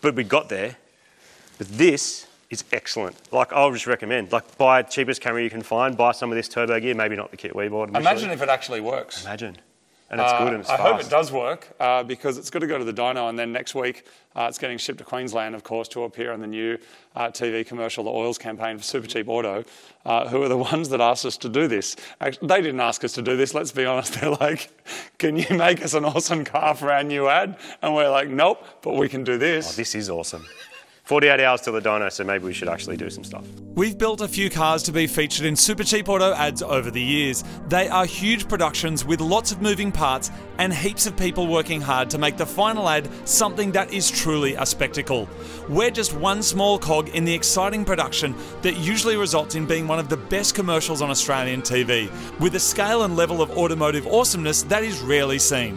But we got there. But this is excellent. Like, I'll just recommend. Like, buy the cheapest Camry you can find. Buy some of this turbo gear. Maybe not the kit we bought. Initially. Imagine if it actually works. Imagine. And it's good and it's fast. I hope it does work, because it's got to go to the dyno, and then next week it's getting shipped to Queensland, of course, to appear on the new TV commercial, the Oils campaign for Super Cheap Auto, who are the ones that asked us to do this. Actually, they didn't ask us to do this, let's be honest. They're like, can you make us an awesome car for our new ad? And we're like, nope, but we can do this. Oh, this is awesome. 48 hours till the dyno, so maybe we should actually do some stuff. We've built a few cars to be featured in Super Cheap Auto ads over the years. They are huge productions with lots of moving parts and heaps of people working hard to make the final ad something that is truly a spectacle. We're just one small cog in the exciting production that usually results in being one of the best commercials on Australian TV, with a scale and level of automotive awesomeness that is rarely seen.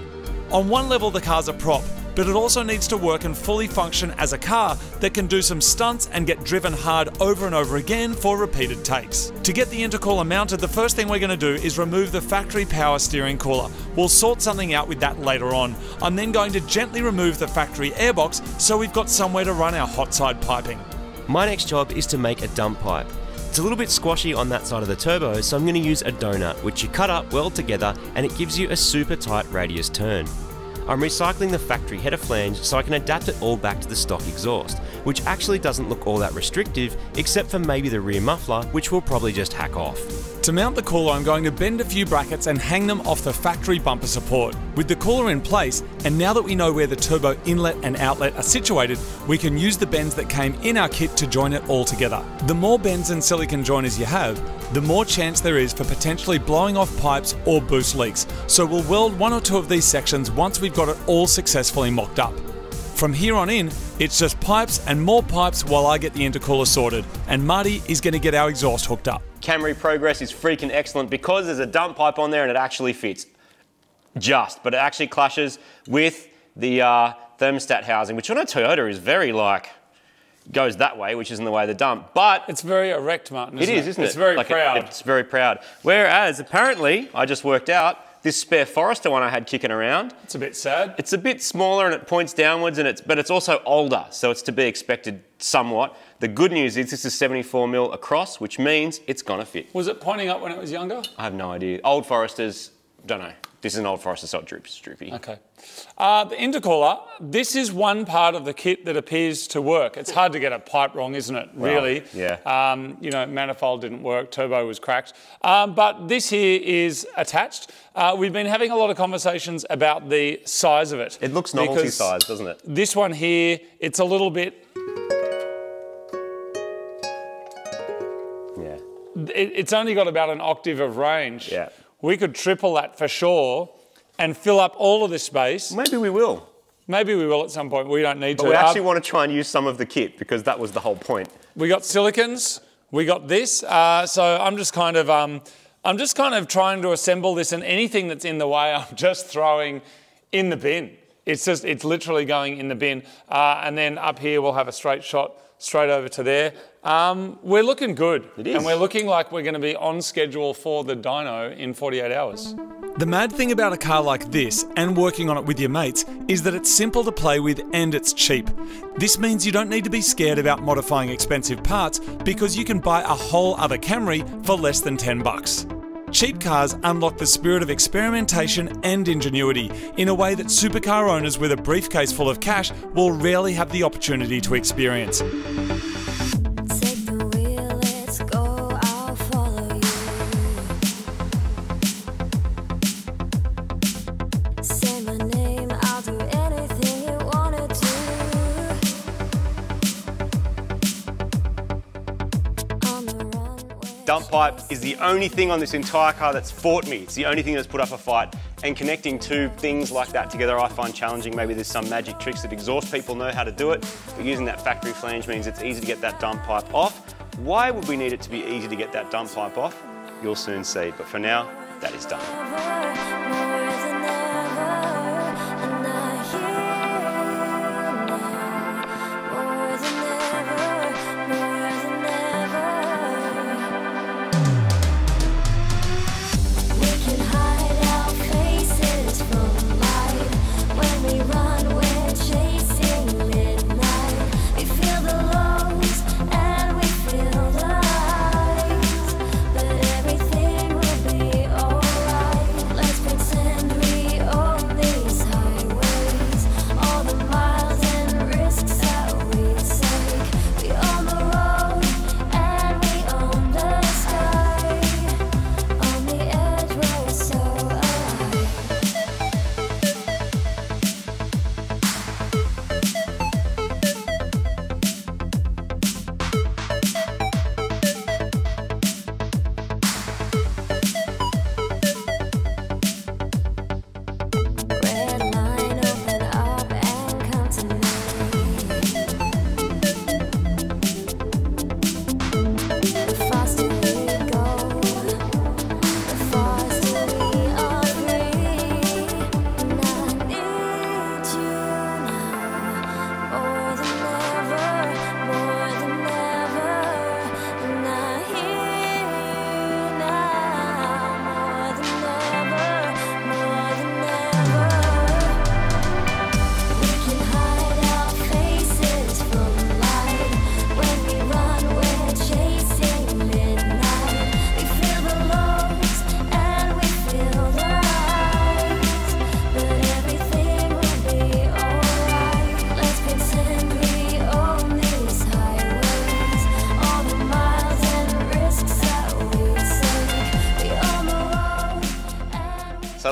On one level, the car's a prop, but it also needs to work and fully function as a car that can do some stunts and get driven hard over and over again for repeated takes. To get the intercooler mounted, the first thing we're going to do is remove the factory power steering cooler. We'll sort something out with that later on. I'm then going to gently remove the factory airbox so we've got somewhere to run our hot side piping. My next job is to make a dump pipe. It's a little bit squashy on that side of the turbo, so I'm going to use a donut, which you cut up, weld together, and it gives you a super tight radius turn. I'm recycling the factory header flange so I can adapt it all back to the stock exhaust, which actually doesn't look all that restrictive, except for maybe the rear muffler, which we'll probably just hack off. To mount the cooler, I'm going to bend a few brackets and hang them off the factory bumper support. With the cooler in place, and now that we know where the turbo inlet and outlet are situated, we can use the bends that came in our kit to join it all together. The more bends and silicone joiners you have, the more chance there is for potentially blowing off pipes or boost leaks, so we'll weld one or two of these sections once we've got it all successfully mocked up. From here on in, it's just pipes and more pipes while I get the intercooler sorted, and Marty is going to get our exhaust hooked up. Camry Progress is freaking excellent because there's a dump pipe on there and it actually fits. Just, but it actually clashes with the thermostat housing, which on a Toyota is very like, goes that way, which isn't the way the dump, but... It's very erect, Martin, isn't it? It is, isn't it? It's very like proud. It's very proud. Whereas, apparently, I just worked out, this spare Forester one I had kicking around... It's a bit sad. It's a bit smaller and it points downwards, and but it's also older, so it's to be expected somewhat. The good news is this is 74 mil across, which means it's gonna fit. Was it pointing up when it was younger? I have no idea. Old Foresters, don't know. This is an old Forester, so it droops, droopy. Okay. The intercooler, this is one part of the kit that appears to work. It's hard to get a pipe wrong, isn't it, really? Well, yeah. You know, manifold didn't work, turbo was cracked. But this here is attached. We've been having a lot of conversations about the size of it. It looks novelty size, doesn't it? This one here, it's a little bit... Yeah. It's only got about an octave of range. Yeah. We could triple that for sure and fill up all of this space. Maybe we will. Maybe we will at some point. We don't need to. But we actually want to try and use some of the kit because that was the whole point. We got silicons. We got this. So I'm just kind of trying to assemble this, and anything that's in the way I'm just throwing in the bin. It's just, it's literally going in the bin. And then up here we'll have a straight shot straight over to there. We're looking good. It is. And we're looking like we're going to be on schedule for the dyno in 48 hours. The mad thing about a car like this and working on it with your mates is that it's simple to play with and it's cheap. This means you don't need to be scared about modifying expensive parts because you can buy a whole other Camry for less than 10 bucks. Cheap cars unlock the spirit of experimentation and ingenuity in a way that supercar owners with a briefcase full of cash will rarely have the opportunity to experience. Take the wheel, let's go, I'll follow you. Say my name, I'll do anything you wanna do. On the runway. Dump pipe is the only thing on this entire car that's fought me. It's the only thing that's put up a fight. And connecting two things like that together I find challenging. Maybe there's some magic tricks that exhaust people know how to do it, but using that factory flange means it's easy to get that dump pipe off. Why would we need it to be easy to get that dump pipe off? You'll soon see, but for now, that is done.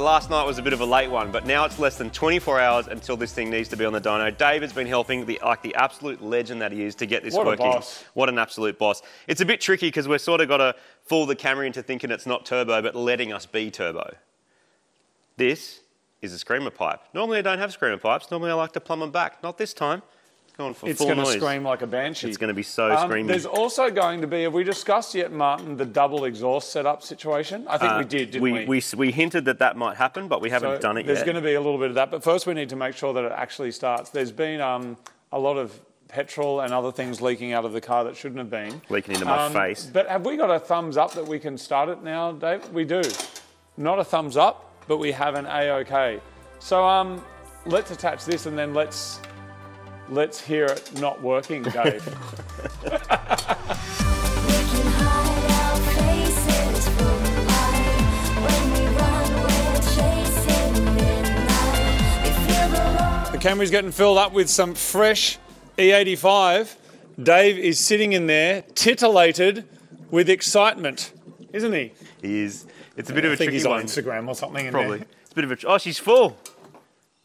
last night was a bit of a late one, but now it's less than 24 hours until this thing needs to be on the dyno. Dave has been helping, the absolute legend that he is, to get this working. What a boss. What an absolute boss. It's a bit tricky because we've sort of got to fool the camera into thinking it's not turbo, but letting us be turbo. This is a screamer pipe. Normally I don't have screamer pipes. Normally I like to plumb them back. Not this time. It's going to scream like a banshee. It's going to be so screaming. There's also going to be, have we discussed yet, Martin, the double exhaust setup situation? I think we did, didn't we hinted that that might happen, but we haven't done it yet. There's going to be a little bit of that, but first we need to make sure that it actually starts. There's been a lot of petrol and other things leaking out of the car that shouldn't have been. Leaking into my face. But have we got a thumbs up that we can start it now, Dave? We do. Not a thumbs up, but we have an A-OK. So let's attach this and then let's hear it not working, Dave. The camera's getting filled up with some fresh E85. Dave is sitting in there, titillated with excitement, isn't he? He is. It's a bit of a tricky one. I think he's on Instagram or something. Probably. In there. It's a bit of a... Oh, she's full.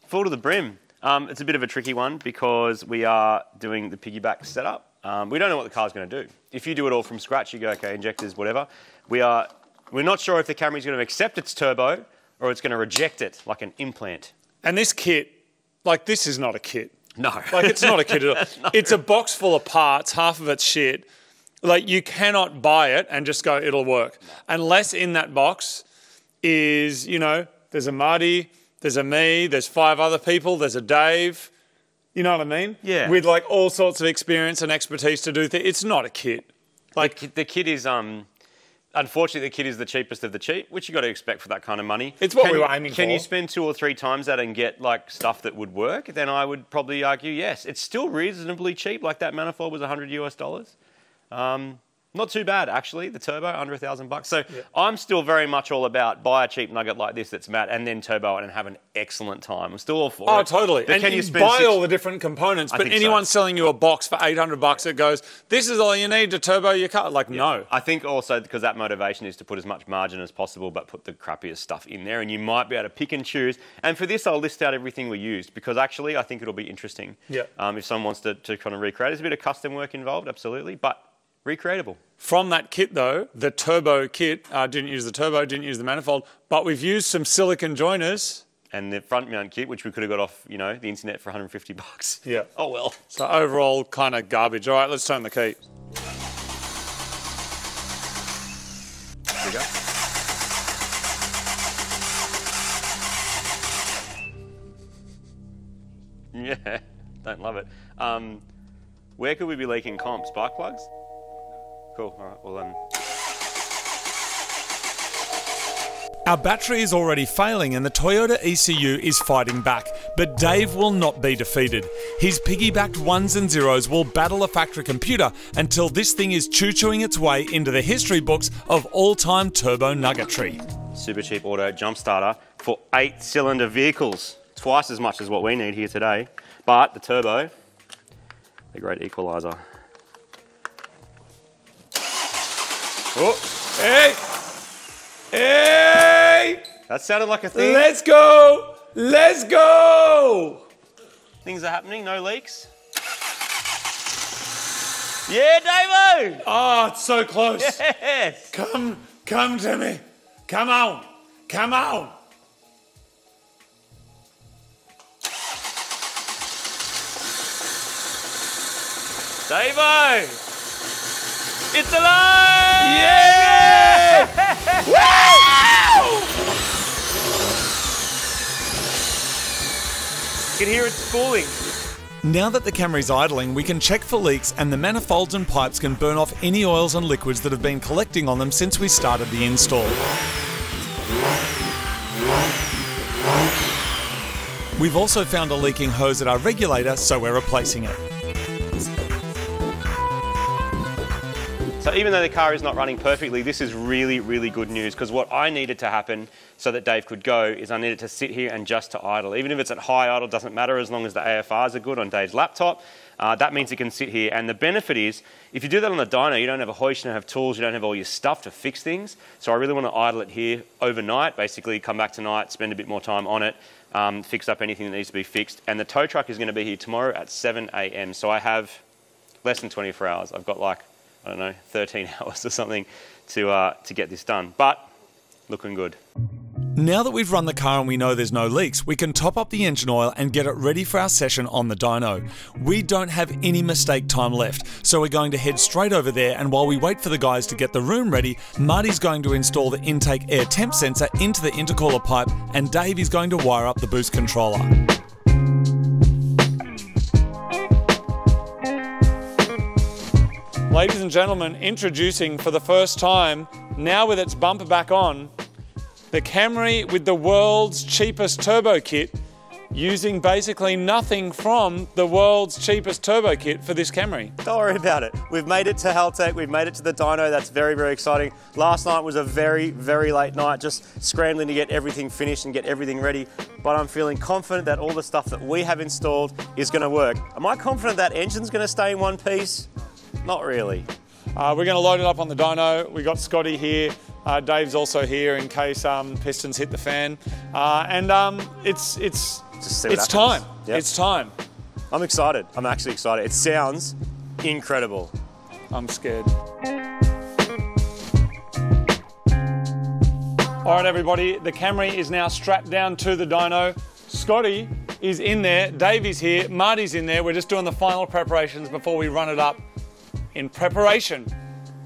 Full to the brim. It's a bit of a tricky one because we are doing the piggyback setup. We don't know what the car's going to do. If you do it all from scratch, you go, okay, injectors, whatever. We're not sure if the Camry's going to accept its turbo or it's going to reject it like an implant. And this kit, like this is not a kit. No. Like it's not a kit at all. No. It's a box full of parts, half of it's shit. Like you cannot buy it and just go, it'll work. Unless in that box is, you know, there's a Marty, there's a me, there's 5 other people, there's a Dave, you know what I mean? Yeah. With like all sorts of experience and expertise to do things. It's not a kit. Like the kit is, unfortunately the kit is the cheapest of the cheap, which you got to expect for that kind of money. It's what we were aiming for. Can you spend 2 or 3 times that and get like stuff that would work? Then I would probably argue yes. It's still reasonably cheap. Like that manifold was $100 US. Not too bad, actually, the turbo, under $1,000 bucks. So yeah. I'm still very much all about buy a cheap nugget like this that's matte and then turbo it and have an excellent time. I'm still all for it. Oh, totally. But and can you spend buy all the different components, but anyone selling you a box for $800 that goes, this is all you need to turbo your car, like no. I think also because that motivation is to put as much margin as possible, but put the crappiest stuff in there and you might be able to pick and choose. And for this, I'll list out everything we used because actually I think it'll be interesting. Yeah. If someone wants to kind of recreate. There's a bit of custom work involved, absolutely, but recreatable. From that kit though, the turbo kit, didn't use the turbo, didn't use the manifold, but we've used some silicone joiners. And the front mount kit, which we could have got off, you know, the internet for $150 bucks. Yeah. Oh well. So overall kind of garbage. All right, let's turn the key. There we go. Yeah, don't love it. Where could we be leaking comp? Spark plugs? Cool, all right, well then. Our battery is already failing and the Toyota ECU is fighting back, but Dave will not be defeated. His piggybacked ones and zeros will battle a factory computer until this thing is choo-chooing its way into the history books of all-time turbo nuggetry. Super Cheap Auto jump starter for 8-cylinder vehicles. Twice as much as what we need here today, but the turbo, the great equaliser. Oh, hey! Hey! That sounded like a thing. Let's go! Let's go! Things are happening, no leaks. Yeah, Davo! Oh, it's so close. Yes! Come to me. Come on. Come on. Davo! It's alive! Yeah! Wow! You can hear it spooling. Now that the Camry's idling, we can check for leaks and the manifolds and pipes can burn off any oils and liquids that have been collecting on them since we started the install. We've also found a leaking hose at our regulator, so we're replacing it. So even though the car is not running perfectly, this is really, really good news, because what I needed to happen so that Dave could go is I needed to sit here and just to idle. Even if it's at high idle, doesn't matter as long as the AFRs are good on Dave's laptop. That means it can sit here, and the benefit is, if you do that on the dyno, you don't have a hoist, you don't have tools, you don't have all your stuff to fix things. So I really want to idle it here overnight, basically come back tonight, spend a bit more time on it, fix up anything that needs to be fixed. And the tow truck is going to be here tomorrow at 7 AM. So I have less than 24 hours. I've got like, I don't know, 13 hours or something to get this done, but looking good. Now that we've run the car and we know there's no leaks, we can top up the engine oil and get it ready for our session on the dyno. We don't have any mistake time left, so we're going to head straight over there, and while we wait for the guys to get the room ready, Marty's going to install the intake air temp sensor into the intercooler pipe, and Dave is going to wire up the boost controller. Ladies and gentlemen, introducing for the first time, now with its bumper back on, the Camry with the world's cheapest turbo kit, using basically nothing from the world's cheapest turbo kit for this Camry. Don't worry about it. We've made it to Haltech, we've made it to the dyno. That's very, very exciting. Last night was a very, very late night, just scrambling to get everything finished and get everything ready. But I'm feeling confident that all the stuff that we have installed is going to work. Am I confident that engine's going to stay in one piece? Not really. We're going to load it up on the dyno. We got Scotty here. Dave's also here in case pistons hit the fan, and it's time. Yep. It's time. I'm excited. I'm actually excited. It sounds incredible. I'm scared. All right, everybody. The Camry is now strapped down to the dyno. Scotty is in there. Dave is here. Marty's in there. We're just doing the final preparations before we run it up, in preparation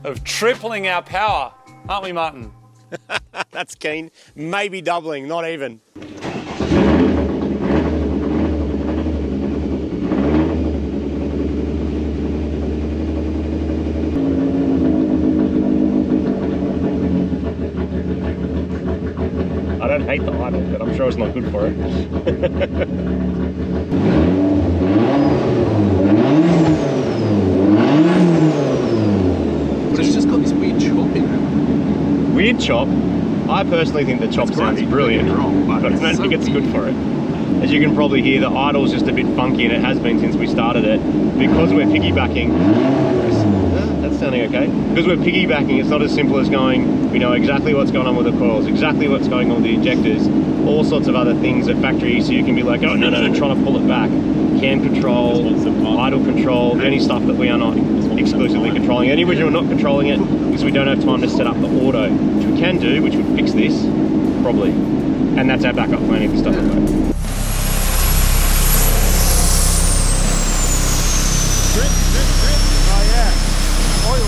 of tripling our power. Aren't we, Martin? That's keen. Maybe doubling, not even. I don't hate the idle, but I'm sure it's not good for it. It's just got this weird chop in it. Weird chop? I personally think the chop sounds brilliant, but I don't think it's good for it. As you can probably hear, the idle's just a bit funky, and it has been since we started it. Because we're piggybacking, that's sounding okay. Because we're piggybacking, it's not as simple as going, we know exactly what's going on with the coils, exactly what's going on with the injectors, all sorts of other things at factory ECU can be like, oh no, no, no, trying to pull it back. Cam control, idle control, any stuff that we are not exclusively controlling. Any reason we're not controlling it is we don't have time to set up the auto, which we can do, which would fix this, probably. And that's our backup plan if this doesn't work. Drip, drip, drip. Oh yeah. Oil.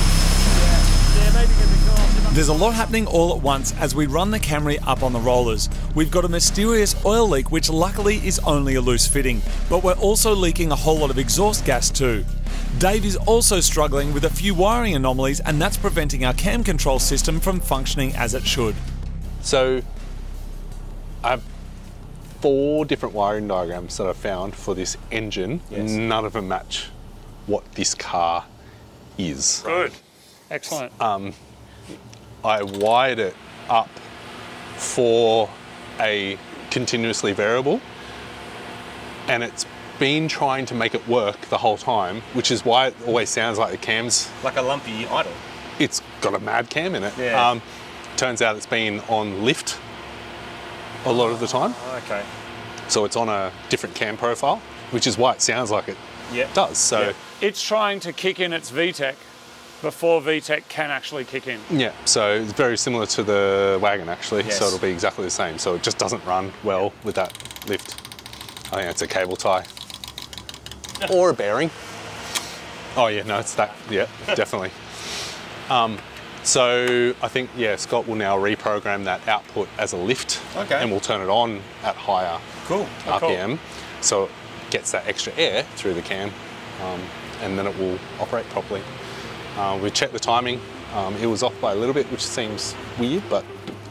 Yeah. Yeah, maybe get the car. There's a lot happening all at once as we run the Camry up on the rollers. We've got a mysterious oil leak, which luckily is only a loose fitting, but we're also leaking a whole lot of exhaust gas too. Dave is also struggling with a few wiring anomalies, and that's preventing our cam control system from functioning as it should. So I have 4 different wiring diagrams that I found for this engine. Yes. None of them match what this car is. Good. Excellent. I wired it up for a continuously variable, and it's been trying to make it work the whole time, which is why it always sounds like the cam's like a lumpy idle. It's got a mad cam in it. Yeah. Turns out it's been on lift a lot of the time. Okay. So it's on a different cam profile, which is why it sounds like it does. So it's trying to kick in its VTEC before VTEC can actually kick in. Yeah, so it's very similar to the wagon actually. Yes. So it'll be exactly the same. So it just doesn't run well with that lift. I think it's a cable tie. Or a bearing. Oh yeah, no, it's that, yeah, definitely. So I think, yeah, Scott will now reprogram that output as a lift, and we'll turn it on at higher RPM. Cool. So it gets that extra air through the cam, and then it will operate properly. We checked the timing. It was off by a little bit, which seems weird, but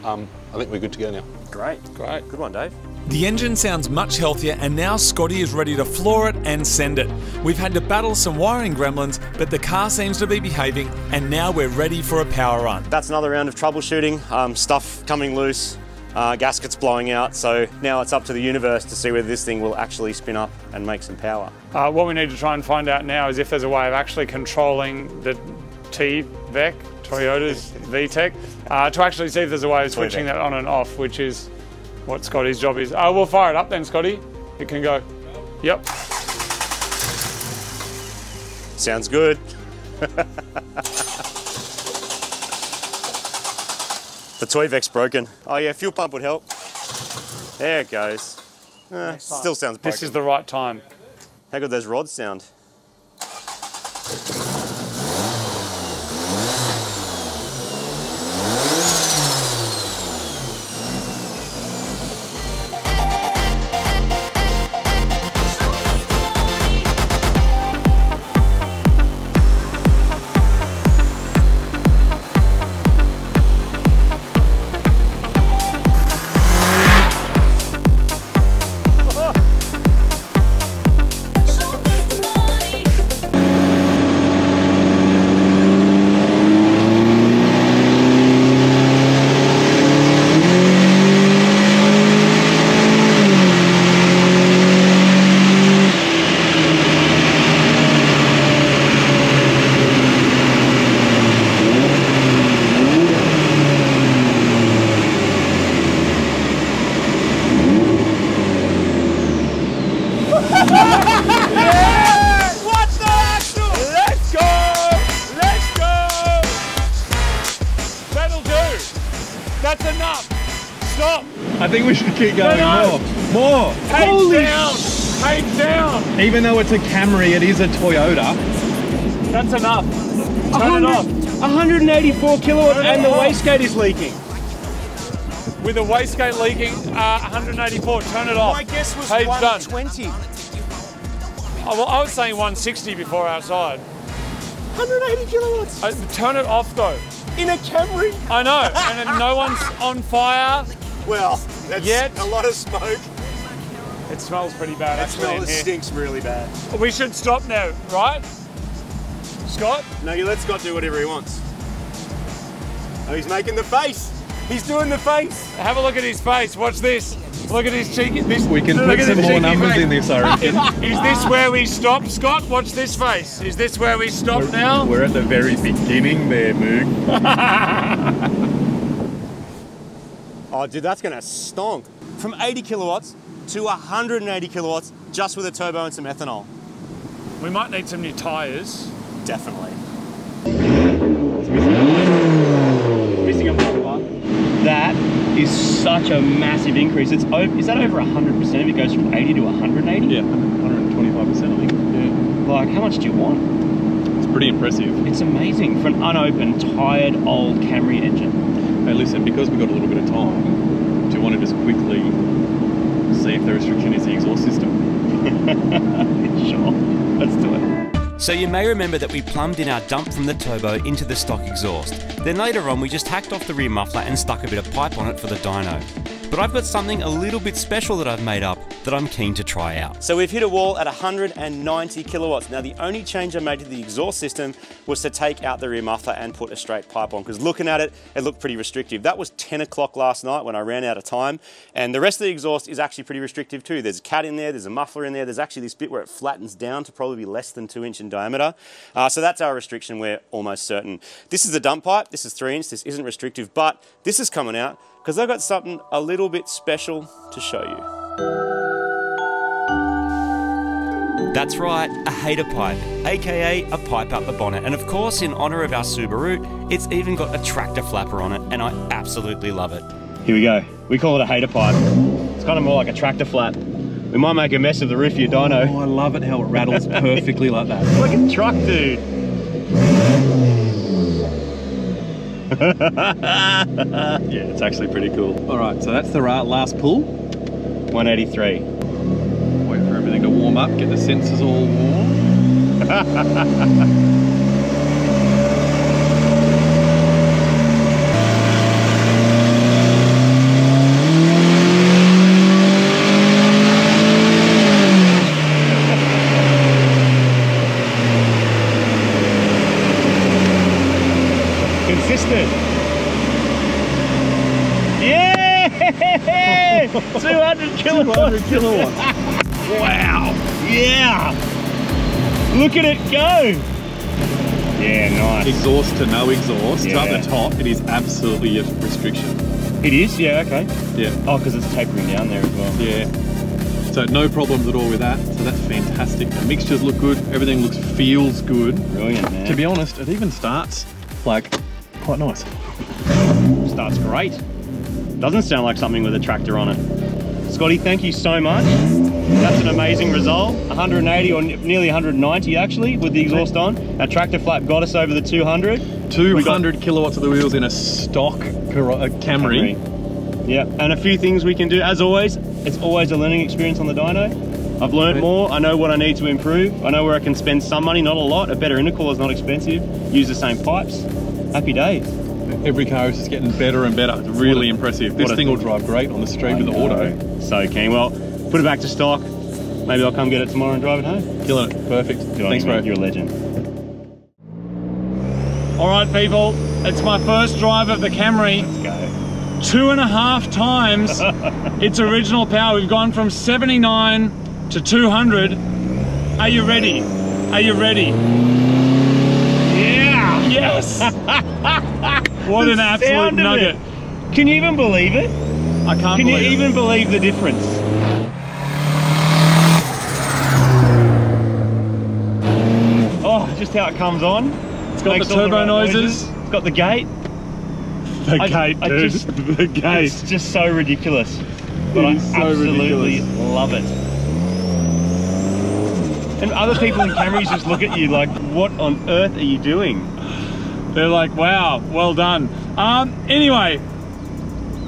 I think we're good to go now. Great, great. Good one, Dave. The engine sounds much healthier, and now Scotty is ready to floor it and send it. We've had to battle some wiring gremlins, but the car seems to be behaving, and now we're ready for a power run. That's another round of troubleshooting, stuff coming loose, gaskets blowing out, so now it's up to the universe to see whether this thing will actually spin up and make some power. What we need to try and find out now is if there's a way of actually controlling the T-VEC, Toyota's VTEC, to actually see if there's a way of switching that on and off, which is what Scotty's job is. Oh, we'll fire it up then, Scotty. It can go. Yep. Sounds good. The toy vec's broken. Oh yeah, fuel pump would help. There it goes. Still sounds broken. This is the right time. How good those rods sound. I think we should keep going. More. Take holy down. Take down. Even though it's a Camry, it is a Toyota. That's enough. Turn it off. 184 kilowatt and the wastegate is leaking. With the wastegate leaking, 184, turn it off. My guess was 120. Well, I was saying 160 before outside. 180 kilowatts. Turn it off though. In a Camry. I know, and if no one's on fire. Well, that's a lot of smoke. It smells pretty bad. That smell stinks really bad. We should stop now, right? Scott? No, you let Scott do whatever he wants. Oh, he's making the face. He's doing the face. Have a look at his face. Watch this. Look at his cheeky. We can put some more numbers in this, I reckon. Is this where we stop, Scott? Watch this face. Is this where we stop now? We're at the very beginning there, Moog. Oh, dude, that's gonna stonk. From 80 kilowatts to 180 kilowatts just with a turbo and some ethanol. We might need some new tires. Definitely. Missing a bumper. That is such a massive increase. It's is that over 100% if it goes from 80 to 180? Yeah, 125%, I think. Yeah. Like, how much do you want? It's pretty impressive. It's amazing for an unopened, tired, old Camry engine. Hey, listen, because we've got a little bit of time, do you want to just quickly see if the restriction is the exhaust system? Sure, let's do it. So you may remember that we plumbed in our dump from the turbo into the stock exhaust. Then later on, we just hacked off the rear muffler and stuck a bit of pipe on it for the dyno. But I've got something a little bit special that I've made up that I'm keen to try out. So we've hit a wall at 190 kilowatts. Now the only change I made to the exhaust system was to take out the rear muffler and put a straight pipe on, because looking at it, it looked pretty restrictive. That was 10 o'clock last night when I ran out of time, and the rest of the exhaust is actually pretty restrictive too. There's a cat in there, there's a muffler in there, there's actually this bit where it flattens down to probably be less than 2 inch in diameter. So that's our restriction, we're almost certain. This is the dump pipe, this is 3 inch, this isn't restrictive, but this is coming out because I've got something a little bit special to show you. That's right, a hater pipe, aka a pipe up the bonnet. And of course, in honour of our Subaru, it's even got a tractor flapper on it, and I absolutely love it. Here we go. We call it a hater pipe. It's kind of more like a tractor flap. We might make a mess of the roof of your dyno. Oh, I love it how it rattles perfectly like that. It's like a truck, dude. Yeah, it's actually pretty cool. All right, so that's the last pull. 183. To warm up, get the sensors all warm. 200 kilowatts. 200 kilowatts. Wow. Yeah. Look at it go. Yeah, nice. Exhaust to no exhaust. Yeah. Up the top, it is absolutely a restriction. It is? Yeah, okay. Yeah. Oh, because it's tapering down there as well. Yeah. So no problems at all with that. So that's fantastic. The mixtures look good. Everything feels good. Brilliant, man. To be honest, it even starts like quite nice. Starts great. Doesn't sound like something with a tractor on it. Scotty, thank you so much. That's an amazing result. 180 or nearly 190 actually with the exhaust on. Our tractor flap got us over the 200. 200 kilowatts of the wheels in a stock Camry. Yeah, and a few things we can do. As always, it's always a learning experience on the dyno. I've learned more, I know what I need to improve, I know where I can spend some money, not a lot. A better intercooler is not expensive, use the same pipes. Happy days. Every car is just getting better and better. It's really impressive. This thing will drive great on the street with the auto. So keen. Well, put it back to stock. Maybe I'll come get it tomorrow and drive it home. Killing it. Perfect. Thanks, bro. You're a legend. All right, people. It's my first drive of the Camry. Let's go. 2.5 times its original power. We've gone from 79 to 200. Are you ready? Are you ready? Yeah! Yes! What an absolute nugget. Can you even believe it? I can't believe it. Can you even believe the difference? Oh, just how it comes on. It's got the turbo noises. It's got the gate. The gate. It's just so ridiculous. But I absolutely love it. And other people in Camrys just look at you like, what on earth are you doing? They're like, wow, well done. Anyway,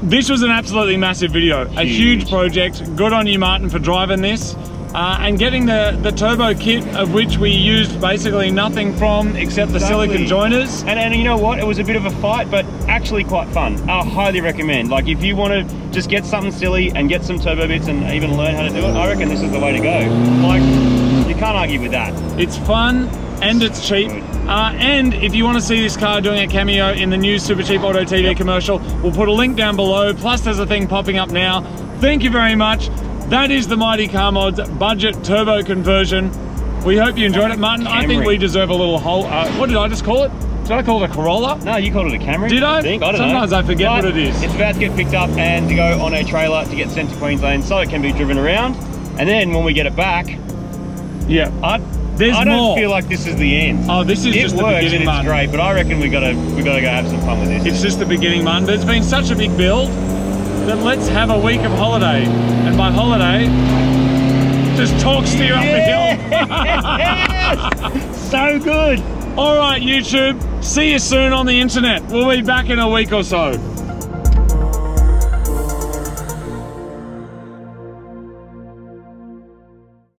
this was an absolutely massive video. Huge. A huge project. Good on you, Martin, for driving this. And getting the turbo kit, of which we used basically nothing from except the silicon joiners. And you know what, it was a bit of a fight, but actually quite fun. I highly recommend, like if you want to just get something silly and get some turbo bits and even learn how to do it, I reckon this is the way to go. Like, you can't argue with that. It's fun and it's cheap. And if you want to see this car doing a cameo in the new Super Cheap Auto TV commercial, we'll put a link down below, plus there's a thing popping up now. Thank you very much. That is the Mighty Car Mods budget turbo conversion. We hope you enjoyed it, Martin. Camry. I think we deserve a little hole. What did I just call it? Did I call it a Corolla? No, you called it a Camry. Did I? Sometimes I forget what it is. It's about to get picked up and to go on a trailer to get sent to Queensland so it can be driven around. And then when we get it back, yeah, I don't feel like this is the end. Oh, this is just the beginning, Martin. It's great, but I reckon we gotta go have some fun with this. It's just the beginning, Martin. There's been such a big build. That let's have a week of holiday. And by holiday, just talk steer up the hill. So good. All right, YouTube. See you soon on the internet. We'll be back in a week or so.